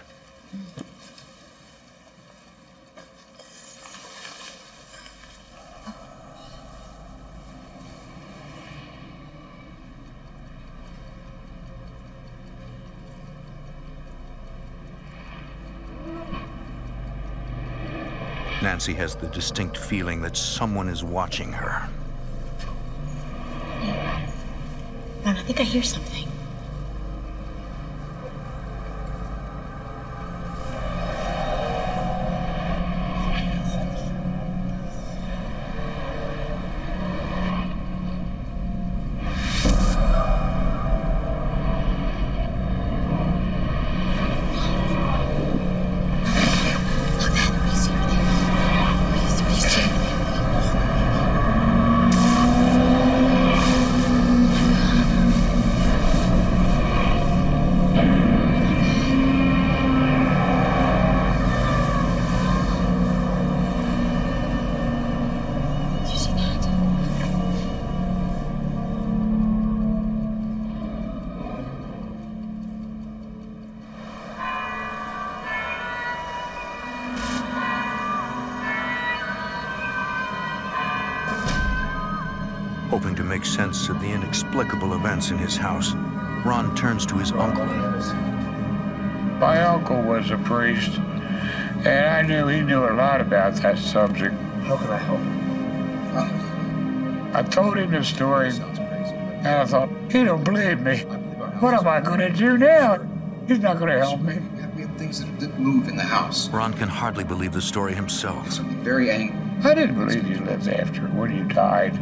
Nancy has the distinct feeling that someone is watching her. Ron, I think I hear something. Hoping to make sense of the inexplicable events in his house, Ron turns to his uncle. My uncle was a priest, and I knew he knew a lot about that subject. How can I help you? I told him the story, and I thought, he don't believe me. What am I going to do now? He's not going to help me. We have things that didn't move in the house. Ron can hardly believe the story himself. Something very angry. I didn't believe you lived after when you died.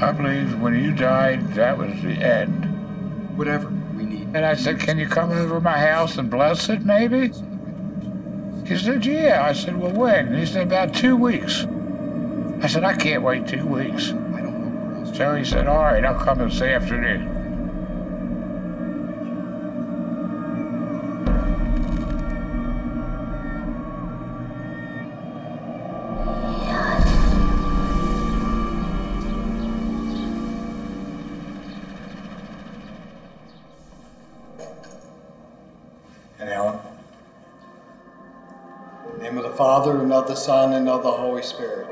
I believe when you died, that was the end. Whatever we need. And I said, can you come over to my house and bless it, maybe? He said, yeah. I said, well, when? And he said, about 2 weeks. I said, I can't wait 2 weeks. I don't know. So he said, all right, I'll come this afternoon. Father, and of the Son, and of the Holy Spirit.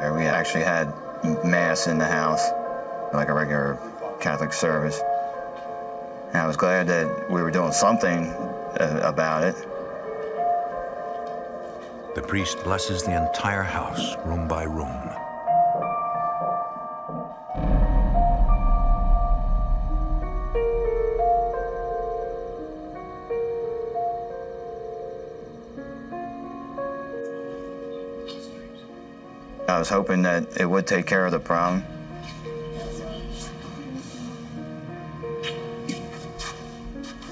And we actually had mass in the house, like a regular Catholic service. And I was glad that we were doing something about it. The priest blesses the entire house, room by room. I was hoping that it would take care of the problem.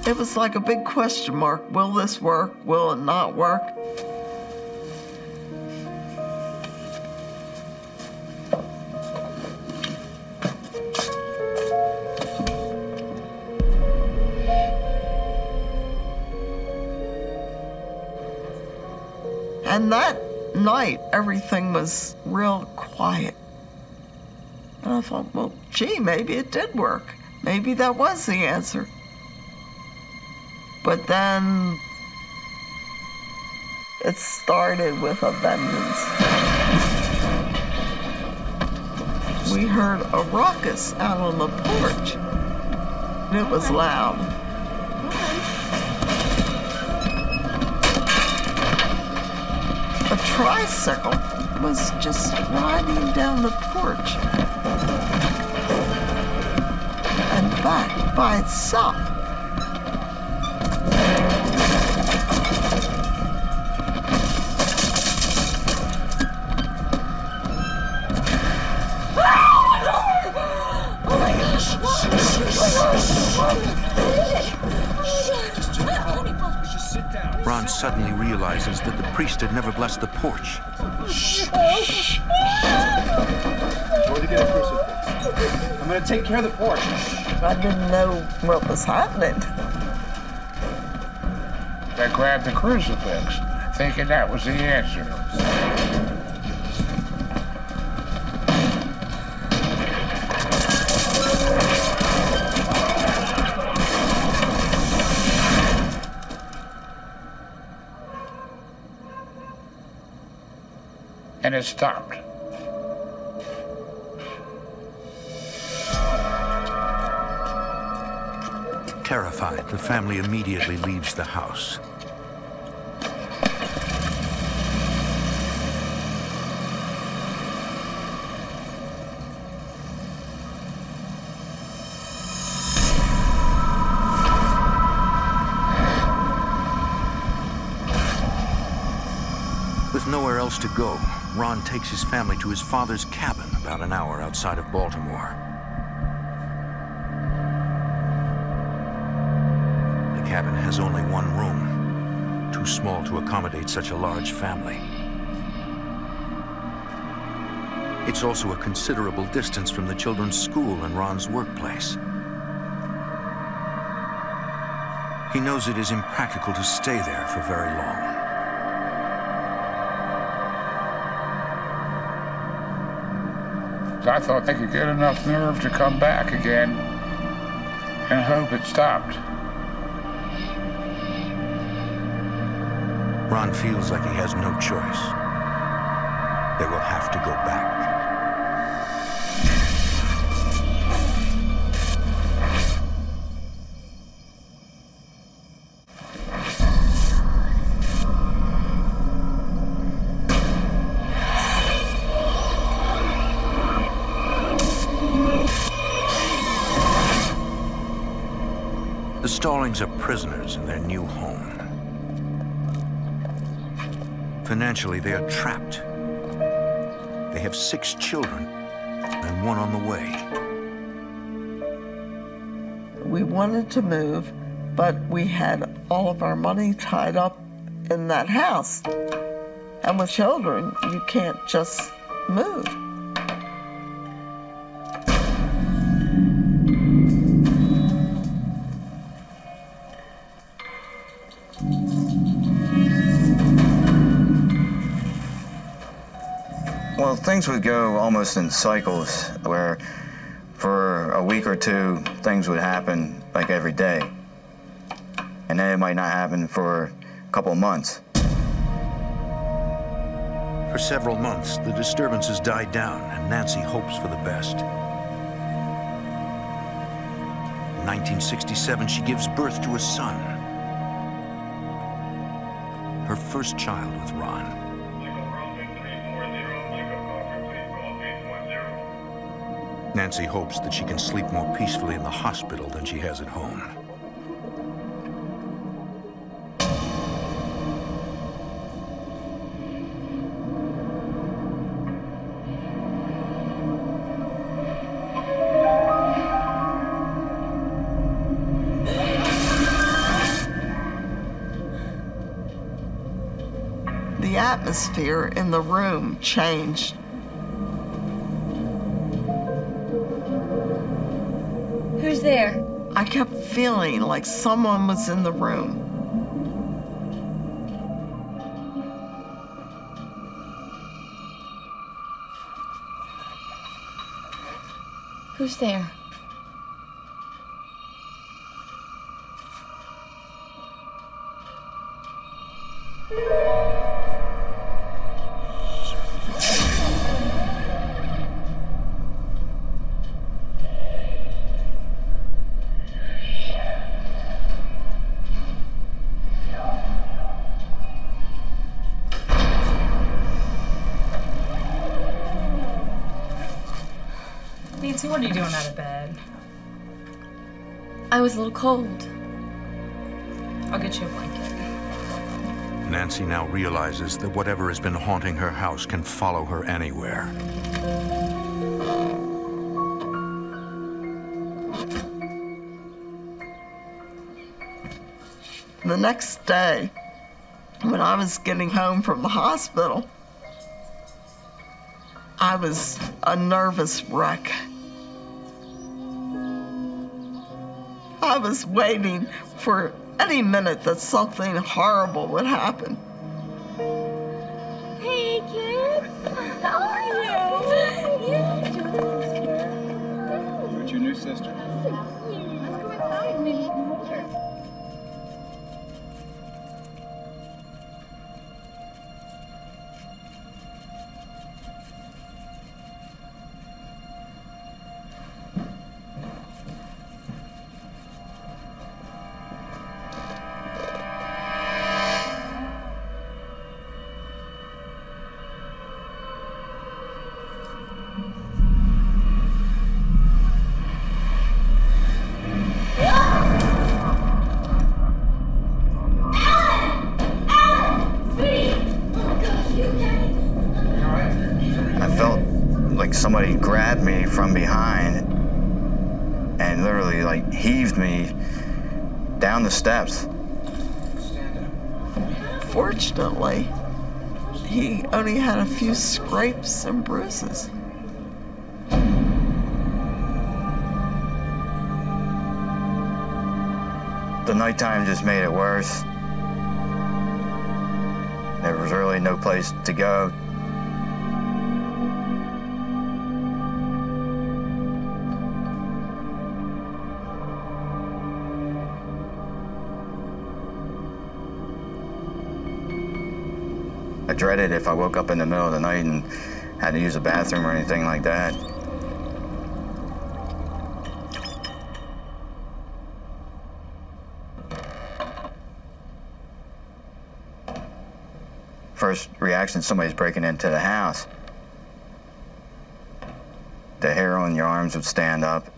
It was like a big question mark. Will this work? Will it not work? And that night, everything was real quiet. And I thought, well, gee, maybe it did work. Maybe that was the answer. But then it started with a vengeance. We heard a ruckus out on the porch. And it was loud. A tricycle was just riding down the porch and back by itself. Ron suddenly realizes that the priest had never blessed the porch. Shh. Where to get a crucifix? I'm going to take care of the porch. I didn't know what was happening. They grabbed the crucifix, thinking that was the answer. And it stopped. Terrified, the family immediately leaves the house. With nowhere else to go, Ron takes his family to his father's cabin about an hour outside of Baltimore. The cabin has only one room, too small to accommodate such a large family. It's also a considerable distance from the children's school and Ron's workplace. He knows it is impractical to stay there for very long. I thought they could get enough nerve to come back again and hope it stopped. Ron feels like he has no choice. They will have to go back. The Stallings are prisoners in their new home. Financially, they are trapped. They have 6 children and 1 on the way. We wanted to move, but we had all of our money tied up in that house. And with children, you can't just move. Well, things would go almost in cycles where for a week or two, things would happen like every day. And then it might not happen for a couple of months. For several months, the disturbances died down and Nancy hopes for the best. In 1967, she gives birth to a son. Her first child with Ron. Nancy hopes that she can sleep more peacefully in the hospital than she has at home. The atmosphere in the room changed. Who's there? I kept feeling like someone was in the room. Who's there? Nancy, what are you doing out of bed? I was a little cold. I'll get you a blanket. Nancy now realizes that whatever has been haunting her house can follow her anywhere. The next day, when I was getting home from the hospital, I was a nervous wreck. I was waiting for any minute that something horrible would happen. Hey, kids. How are you? Yeah, Julie's here. Where's your new sister? Let's go inside and maybe hold her. From behind and literally like heaved me down the steps. Fortunately, he only had a few scrapes and bruises. The nighttime just made it worse. There was really no place to go. I dreaded if I woke up in the middle of the night and had to use a bathroom or anything like that. First reaction, somebody's breaking into the house. The hair on your arms would stand up.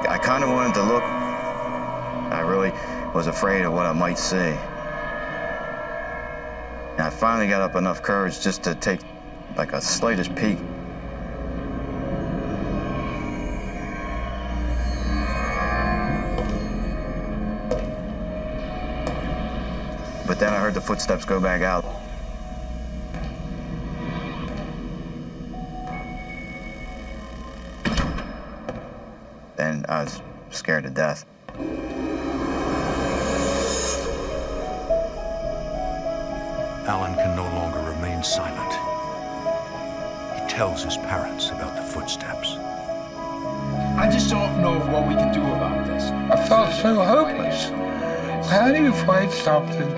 I kind of wanted to look. I really was afraid of what I might see. And I finally got up enough courage just to take like a slightest peek. But then I heard the footsteps go back out. I was scared to death. Alan can no longer remain silent. He tells his parents about the footsteps. I just don't know what we can do about this. I felt so hopeless. How do you fight something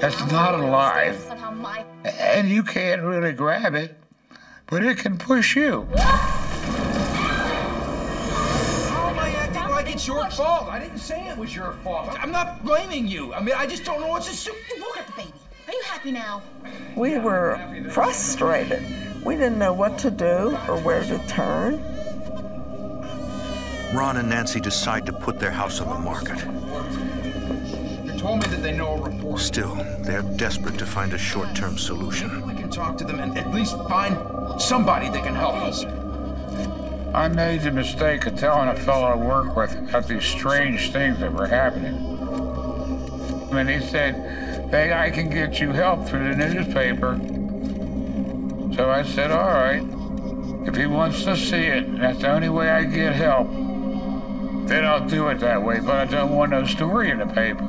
that's not alive? And you can't really grab it, but it can push you. it's your fault. I didn't say it was your fault. I'm not blaming you. I mean, I just don't know what to do. You woke up the baby. Are you happy now? We were frustrated. We didn't know what to do or where to turn. Ron and Nancy decide to put their house on the market. They told me that they know a report. Still, they're desperate to find a short-term solution. We can talk to them and at least find somebody that can help us. I made the mistake of telling a fellow I work with about these strange things that were happening. And he said, "Hey, I can get you help through the newspaper." So I said, all right, if he wants to see it, that's the only way I get help. Then I'll do it that way, but I don't want no story in the paper.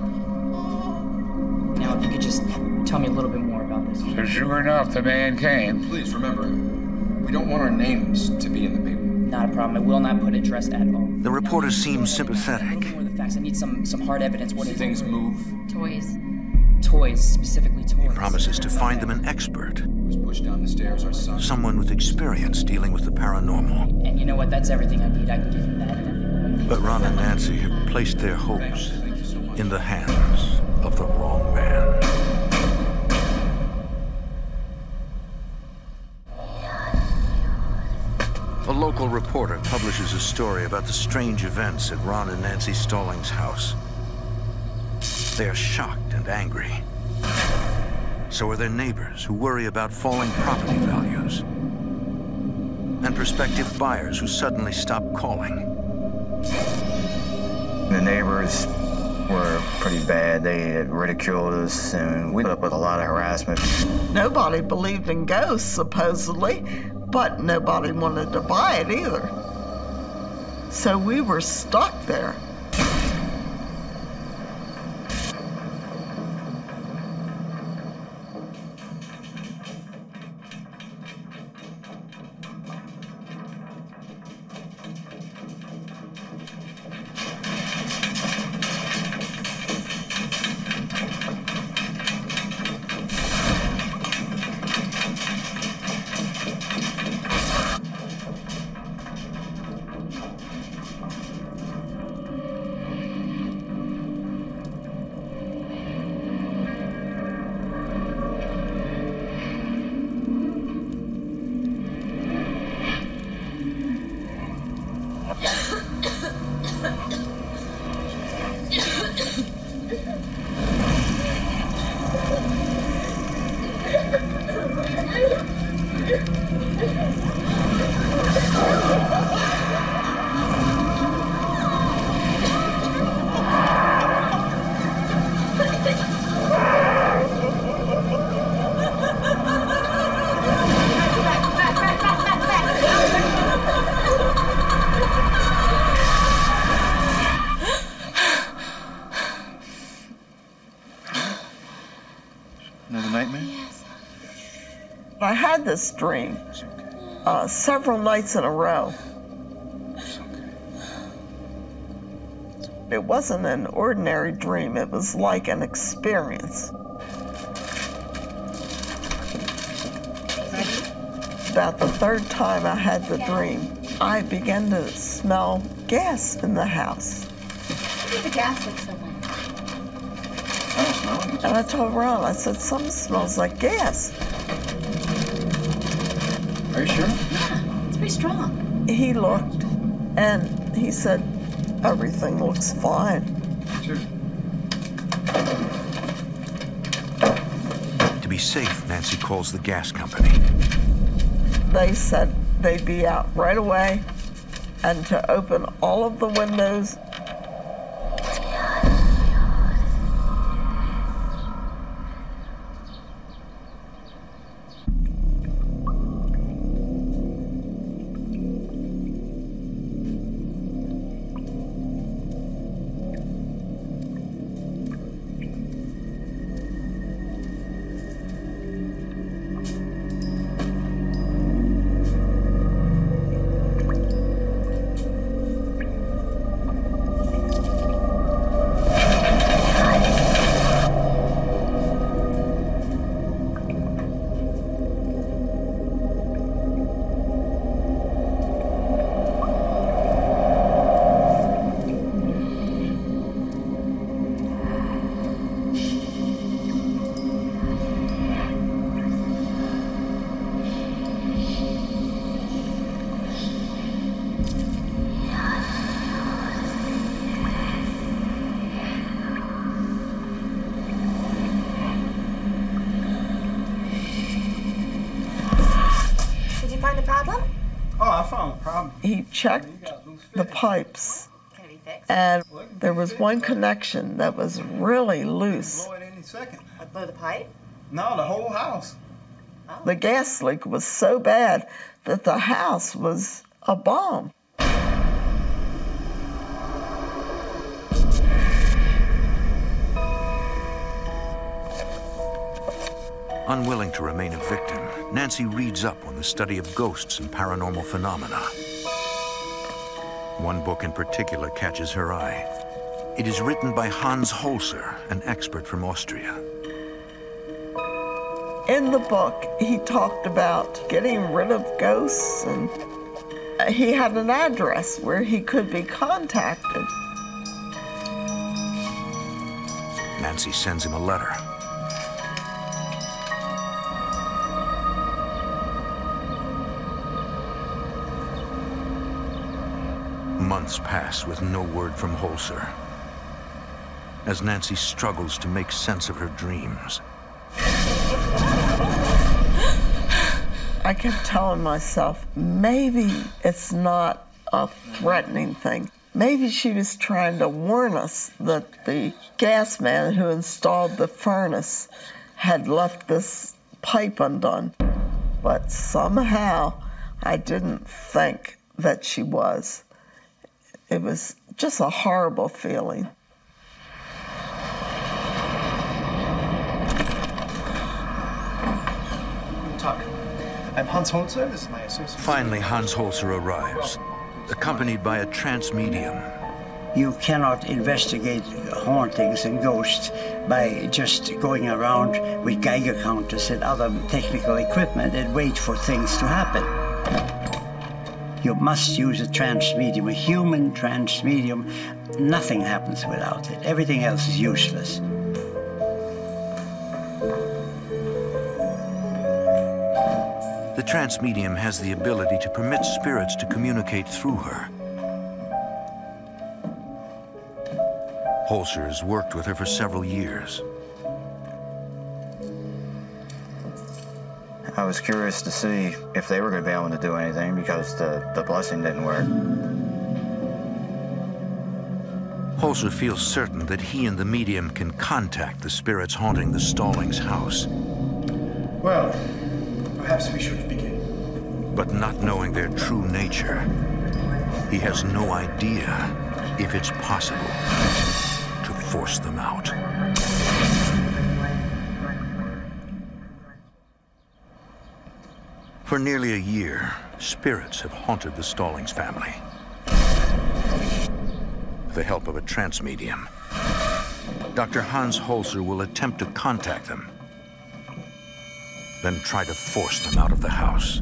Now, if you could just tell me a little bit more about this. So sure enough, the man came. Please remember, we don't want our names to be in the paper. Not a problem. I will not put address at all. The reporters seem sympathetic. I need, some hard evidence. What do things move? Toys. Toys, specifically toys. He promises to find them an expert. Pushed down the stairs, our son. Someone with experience dealing with the paranormal. And you know what? That's everything I need. I can give you that. But Ron and Nancy have placed their hopes in the hands of the wrong man. A local reporter publishes a story about the strange events at Ron and Nancy Stallings' house. They are shocked and angry. So are their neighbors, who worry about falling property values, and prospective buyers who suddenly stop calling. The neighbors were pretty bad. They had ridiculed us, and we put up with a lot of harassment. Nobody believed in ghosts, supposedly, but nobody wanted to buy it either. So we were stuck there. This dream several nights in a row. It wasn't an ordinary dream. It was like an experience. About the third time I had the dream, I began to smell gas in the house. The gas looks so nice. And I told Ron, I said, something smells like gas. Are you sure? Yeah, it's pretty strong. He looked, and he said, everything looks fine. Sure. To be safe, Nancy calls the gas company. They said they'd be out right away and to open all of the windows. he checked the pipes, and there was one connection that was really loose. Blow it any second. Blow the pipe? No, the whole house. Oh. The gas leak was so bad that the house was a bomb. Unwilling to remain a victim, Nancy reads up on the study of ghosts and paranormal phenomena. One book in particular catches her eye. It is written by Hans Holzer, an expert from Austria. In the book, he talked about getting rid of ghosts, and he had an address where he could be contacted. Nancy sends him a letter. Months pass with no word from Holzer, as Nancy struggles to make sense of her dreams. I kept telling myself, maybe it's not a threatening thing. Maybe she was trying to warn us that the gas man who installed the furnace had left this pipe undone. But somehow I didn't think that she was. It was just a horrible feeling. I'm Hans Holzer. This is my associate. Finally, Hans Holzer arrives, accompanied by a trance medium. You cannot investigate hauntings and ghosts by just going around with Geiger counters and other technical equipment and wait for things to happen. You must use a trance medium, a human trance medium. Nothing happens without it. Everything else is useless. The trance medium has the ability to permit spirits to communicate through her. Holzer has worked with her for several years. I was curious to see if they were going to be able to do anything because the blessing didn't work. Holzer feels certain that he and the medium can contact the spirits haunting the Stallings house. Well, perhaps we should begin. But not knowing their true nature, he has no idea if it's possible to force them out. For nearly a year, spirits have haunted the Stallings family with the help of a trance medium. Dr. Hans Holzer will attempt to contact them, then try to force them out of the house.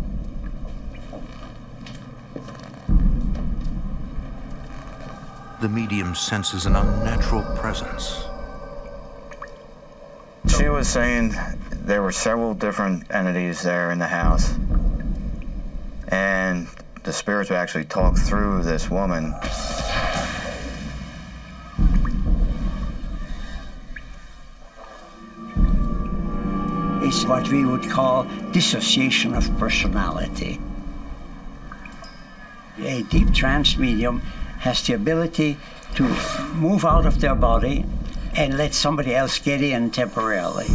The medium senses an unnatural presence. She was saying there were several different entities there in the house. And the spirits would actually talk through this woman. It's what we would call dissociation of personality. A deep trance medium has the ability to move out of their body and let somebody else get in temporarily.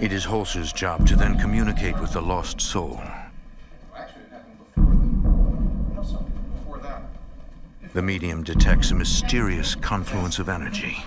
It is Holzer's job to then communicate with the lost soul. The medium detects a mysterious confluence of energy.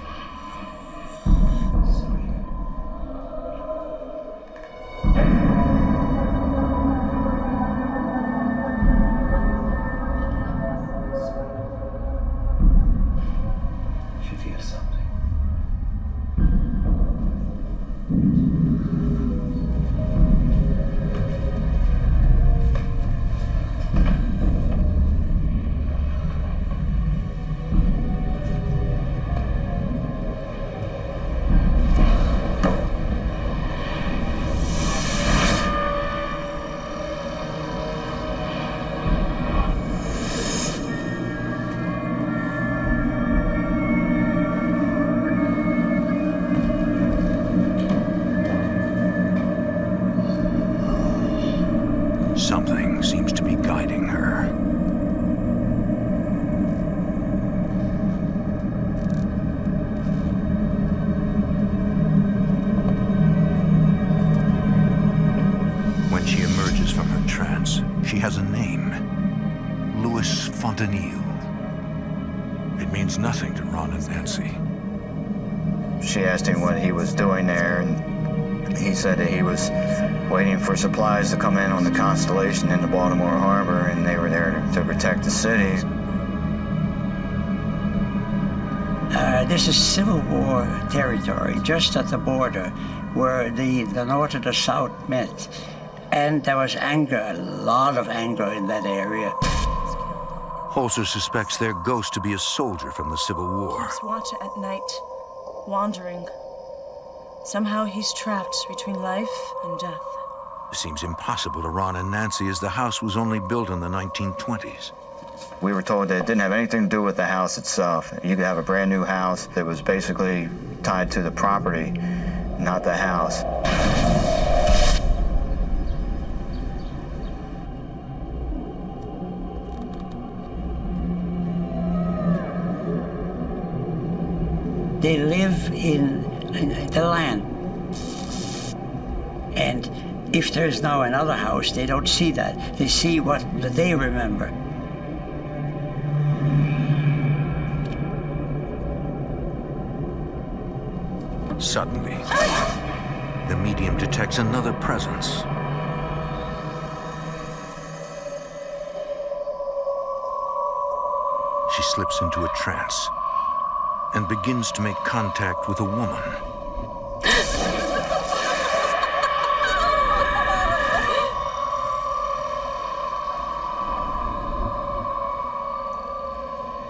means nothing to Ron and Nancy. She asked him what he was doing there, and he said that he was waiting for supplies to come in on the Constellation in the Baltimore Harbor, and they were there to protect the city. This is Civil War territory, just at the border, where the North and the South met. And there was anger, a lot of anger in that area. Holzer suspects their ghost to be a soldier from the Civil War. He's watched at night, wandering. Somehow he's trapped between life and death. It seems impossible to Ron and Nancy, as the house was only built in the 1920s. We were told that it didn't have anything to do with the house itself. You could have a brand new house that was basically tied to the property, not the house. They live in the land. And if there's now another house, they don't see that. They see what they remember. Suddenly, the medium detects another presence. She slips into a trance and begins to make contact with a woman.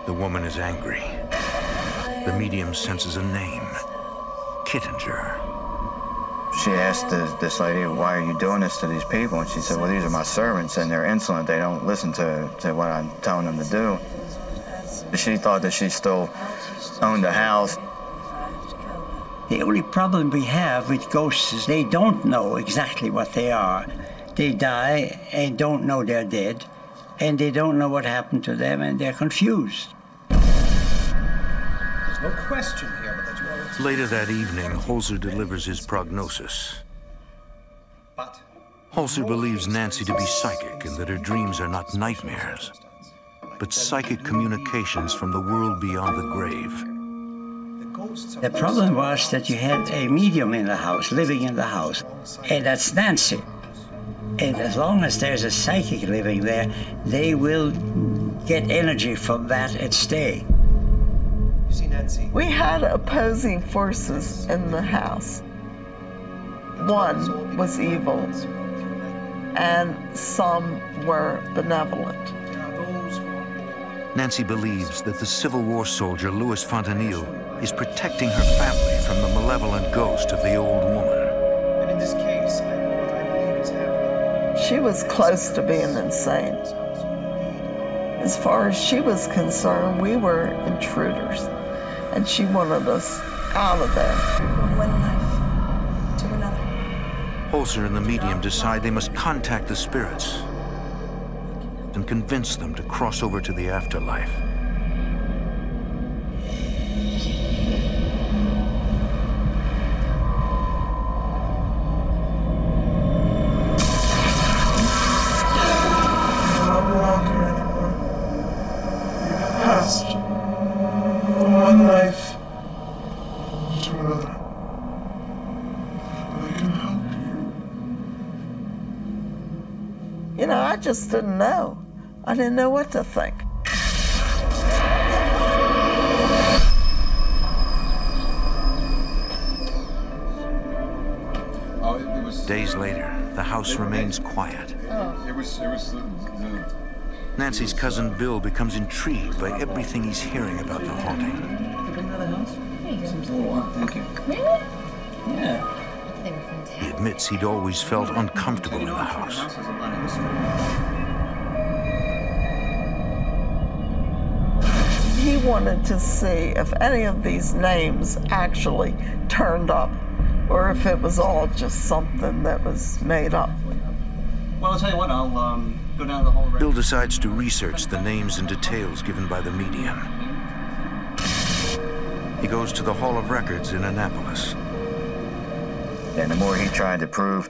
The woman is angry. The medium senses a name. Kittinger. She asked this lady, why are you doing this to these people? And she said, well, these are my servants, and they're insolent. They don't listen to what I'm telling them to do. She thought that she still owned the house. The only problem we have with ghosts is they don't know exactly what they are. They die and don't know they're dead, and they don't know what happened to them, and they're confused. There's no question here. Later that evening, Holzer delivers his prognosis. Holzer believes Nancy to be psychic and that her dreams are not nightmares, but psychic communications from the world beyond the grave. The problem was that you had a medium in the house, living in the house, and that's Nancy. And as long as there's a psychic living there, they will get energy from that and stay. We had opposing forces in the house. One was evil, and some were benevolent. Nancy believes that the Civil War soldier, Louis Fontenelle, is protecting her family from the malevolent ghost of the old woman. And in this case, I know what I believe is happening. She was close to being insane. As far as she was concerned, we were intruders, and she wanted us out of there. From one life to another. Holzer and the medium decide they must contact the spirits and convince them to cross over to the afterlife. I just didn't know. I didn't know what to think. Days later, the house remains quiet. Nancy's cousin Bill becomes intrigued by everything he's hearing about the haunting. Yeah. He admits he'd always felt uncomfortable in the house. He wanted to see if any of these names actually turned up, or if it was all just something that was made up. Well, I'll tell you what, I'll go down the hall. Bill decides to research the names and details given by the medium. He goes to the Hall of Records in Annapolis. And the more he tried to prove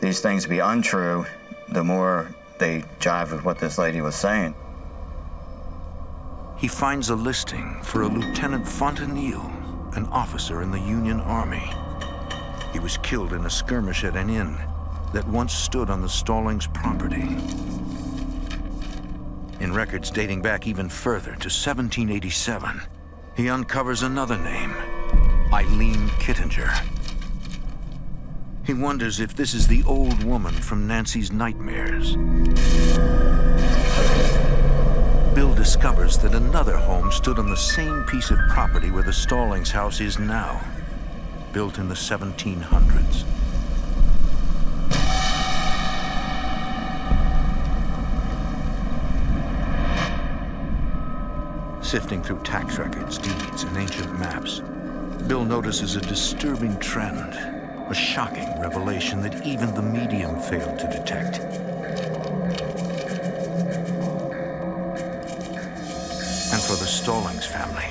these things to be untrue, the more they jive with what this lady was saying. he finds a listing for a Lieutenant Fontenelle, an officer in the Union Army. He was killed in a skirmish at an inn that once stood on the Stallings property. In records dating back even further to 1787, he uncovers another name, Eileen Kittinger. He wonders if this is the old woman from Nancy's nightmares. Bill discovers that another home stood on the same piece of property where the Stallings house is now, built in the 1700s. Sifting through tax records, deeds, and ancient maps, Bill notices a disturbing trend, a shocking revelation that even the medium failed to detect. And for the Stallings family,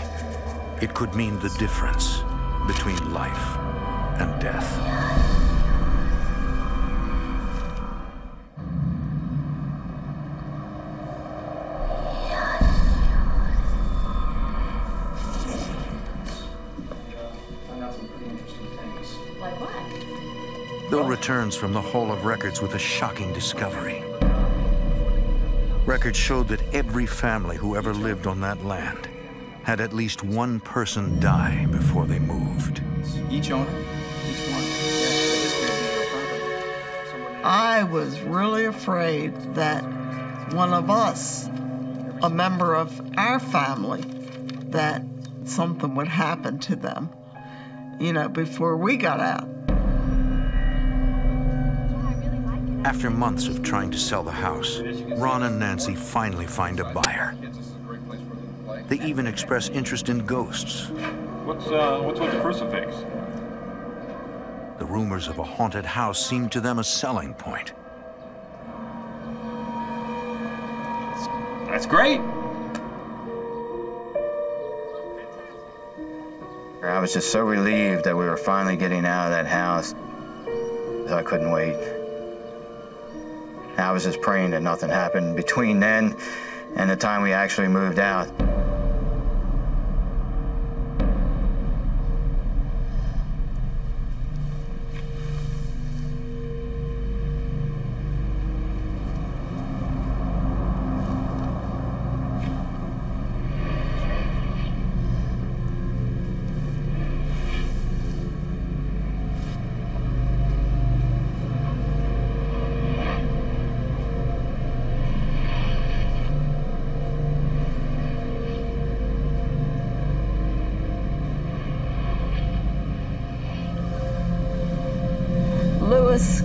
it could mean the difference between life and death. Bill returns from the Hall of Records with a shocking discovery. Records showed that every family who ever lived on that land had at least one person die before they moved. Each owner, each one. I was really afraid that one of us, a member of our family, that something would happen to them, you know, before we got out. After months of trying to sell the house, Ron and Nancy finally find a buyer. They even express interest in ghosts. What's with the crucifix? The rumors of a haunted house seem to them a selling point. That's great. I was just so relieved that we were finally getting out of that house. I couldn't wait. I was just praying that nothing happened between then and the time we actually moved out.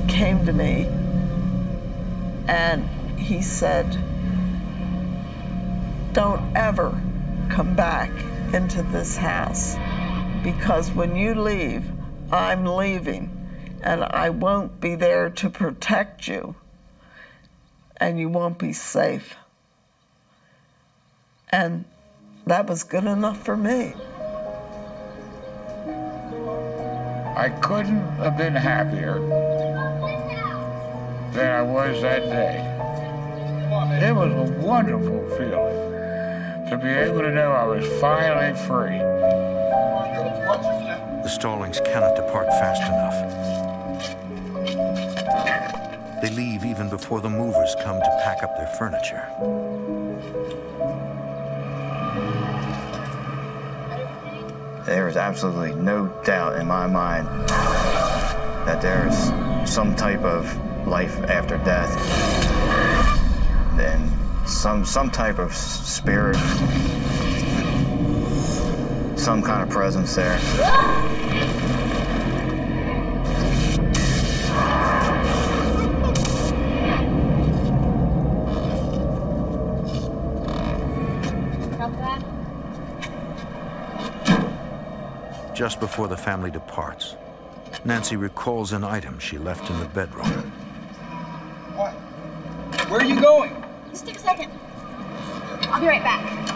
Came to me and he said, "Don't ever come back into this house, because when you leave, I'm leaving and I won't be there to protect you and you won't be safe." And that was good enough for me. I couldn't have been happier than I was that day. It was a wonderful feeling to be able to know I was finally free. The Stallings cannot depart fast enough. They leave even before the movers come to pack up their furniture. There is absolutely no doubt in my mind that there is some type of life after death, and some type of spirit, some kind of presence there. Just before the family departs, Nancy recalls an item she left in the bedroom. What? Where are you going? Just take a second. I'll be right back.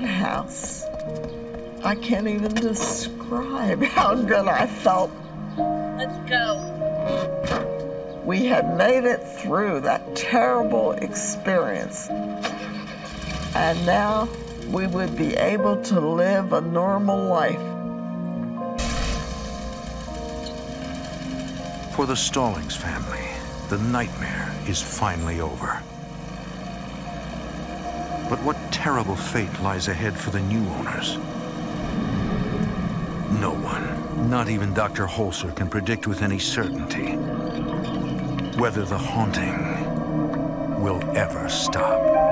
that house. I can't even describe how good I felt. Let's go. We had made it through that terrible experience, and now we would be able to live a normal life. For the Stallings family, the nightmare is finally over. But what terrible fate lies ahead for the new owners? No one, not even Dr. Holzer, can predict with any certainty whether the haunting will ever stop.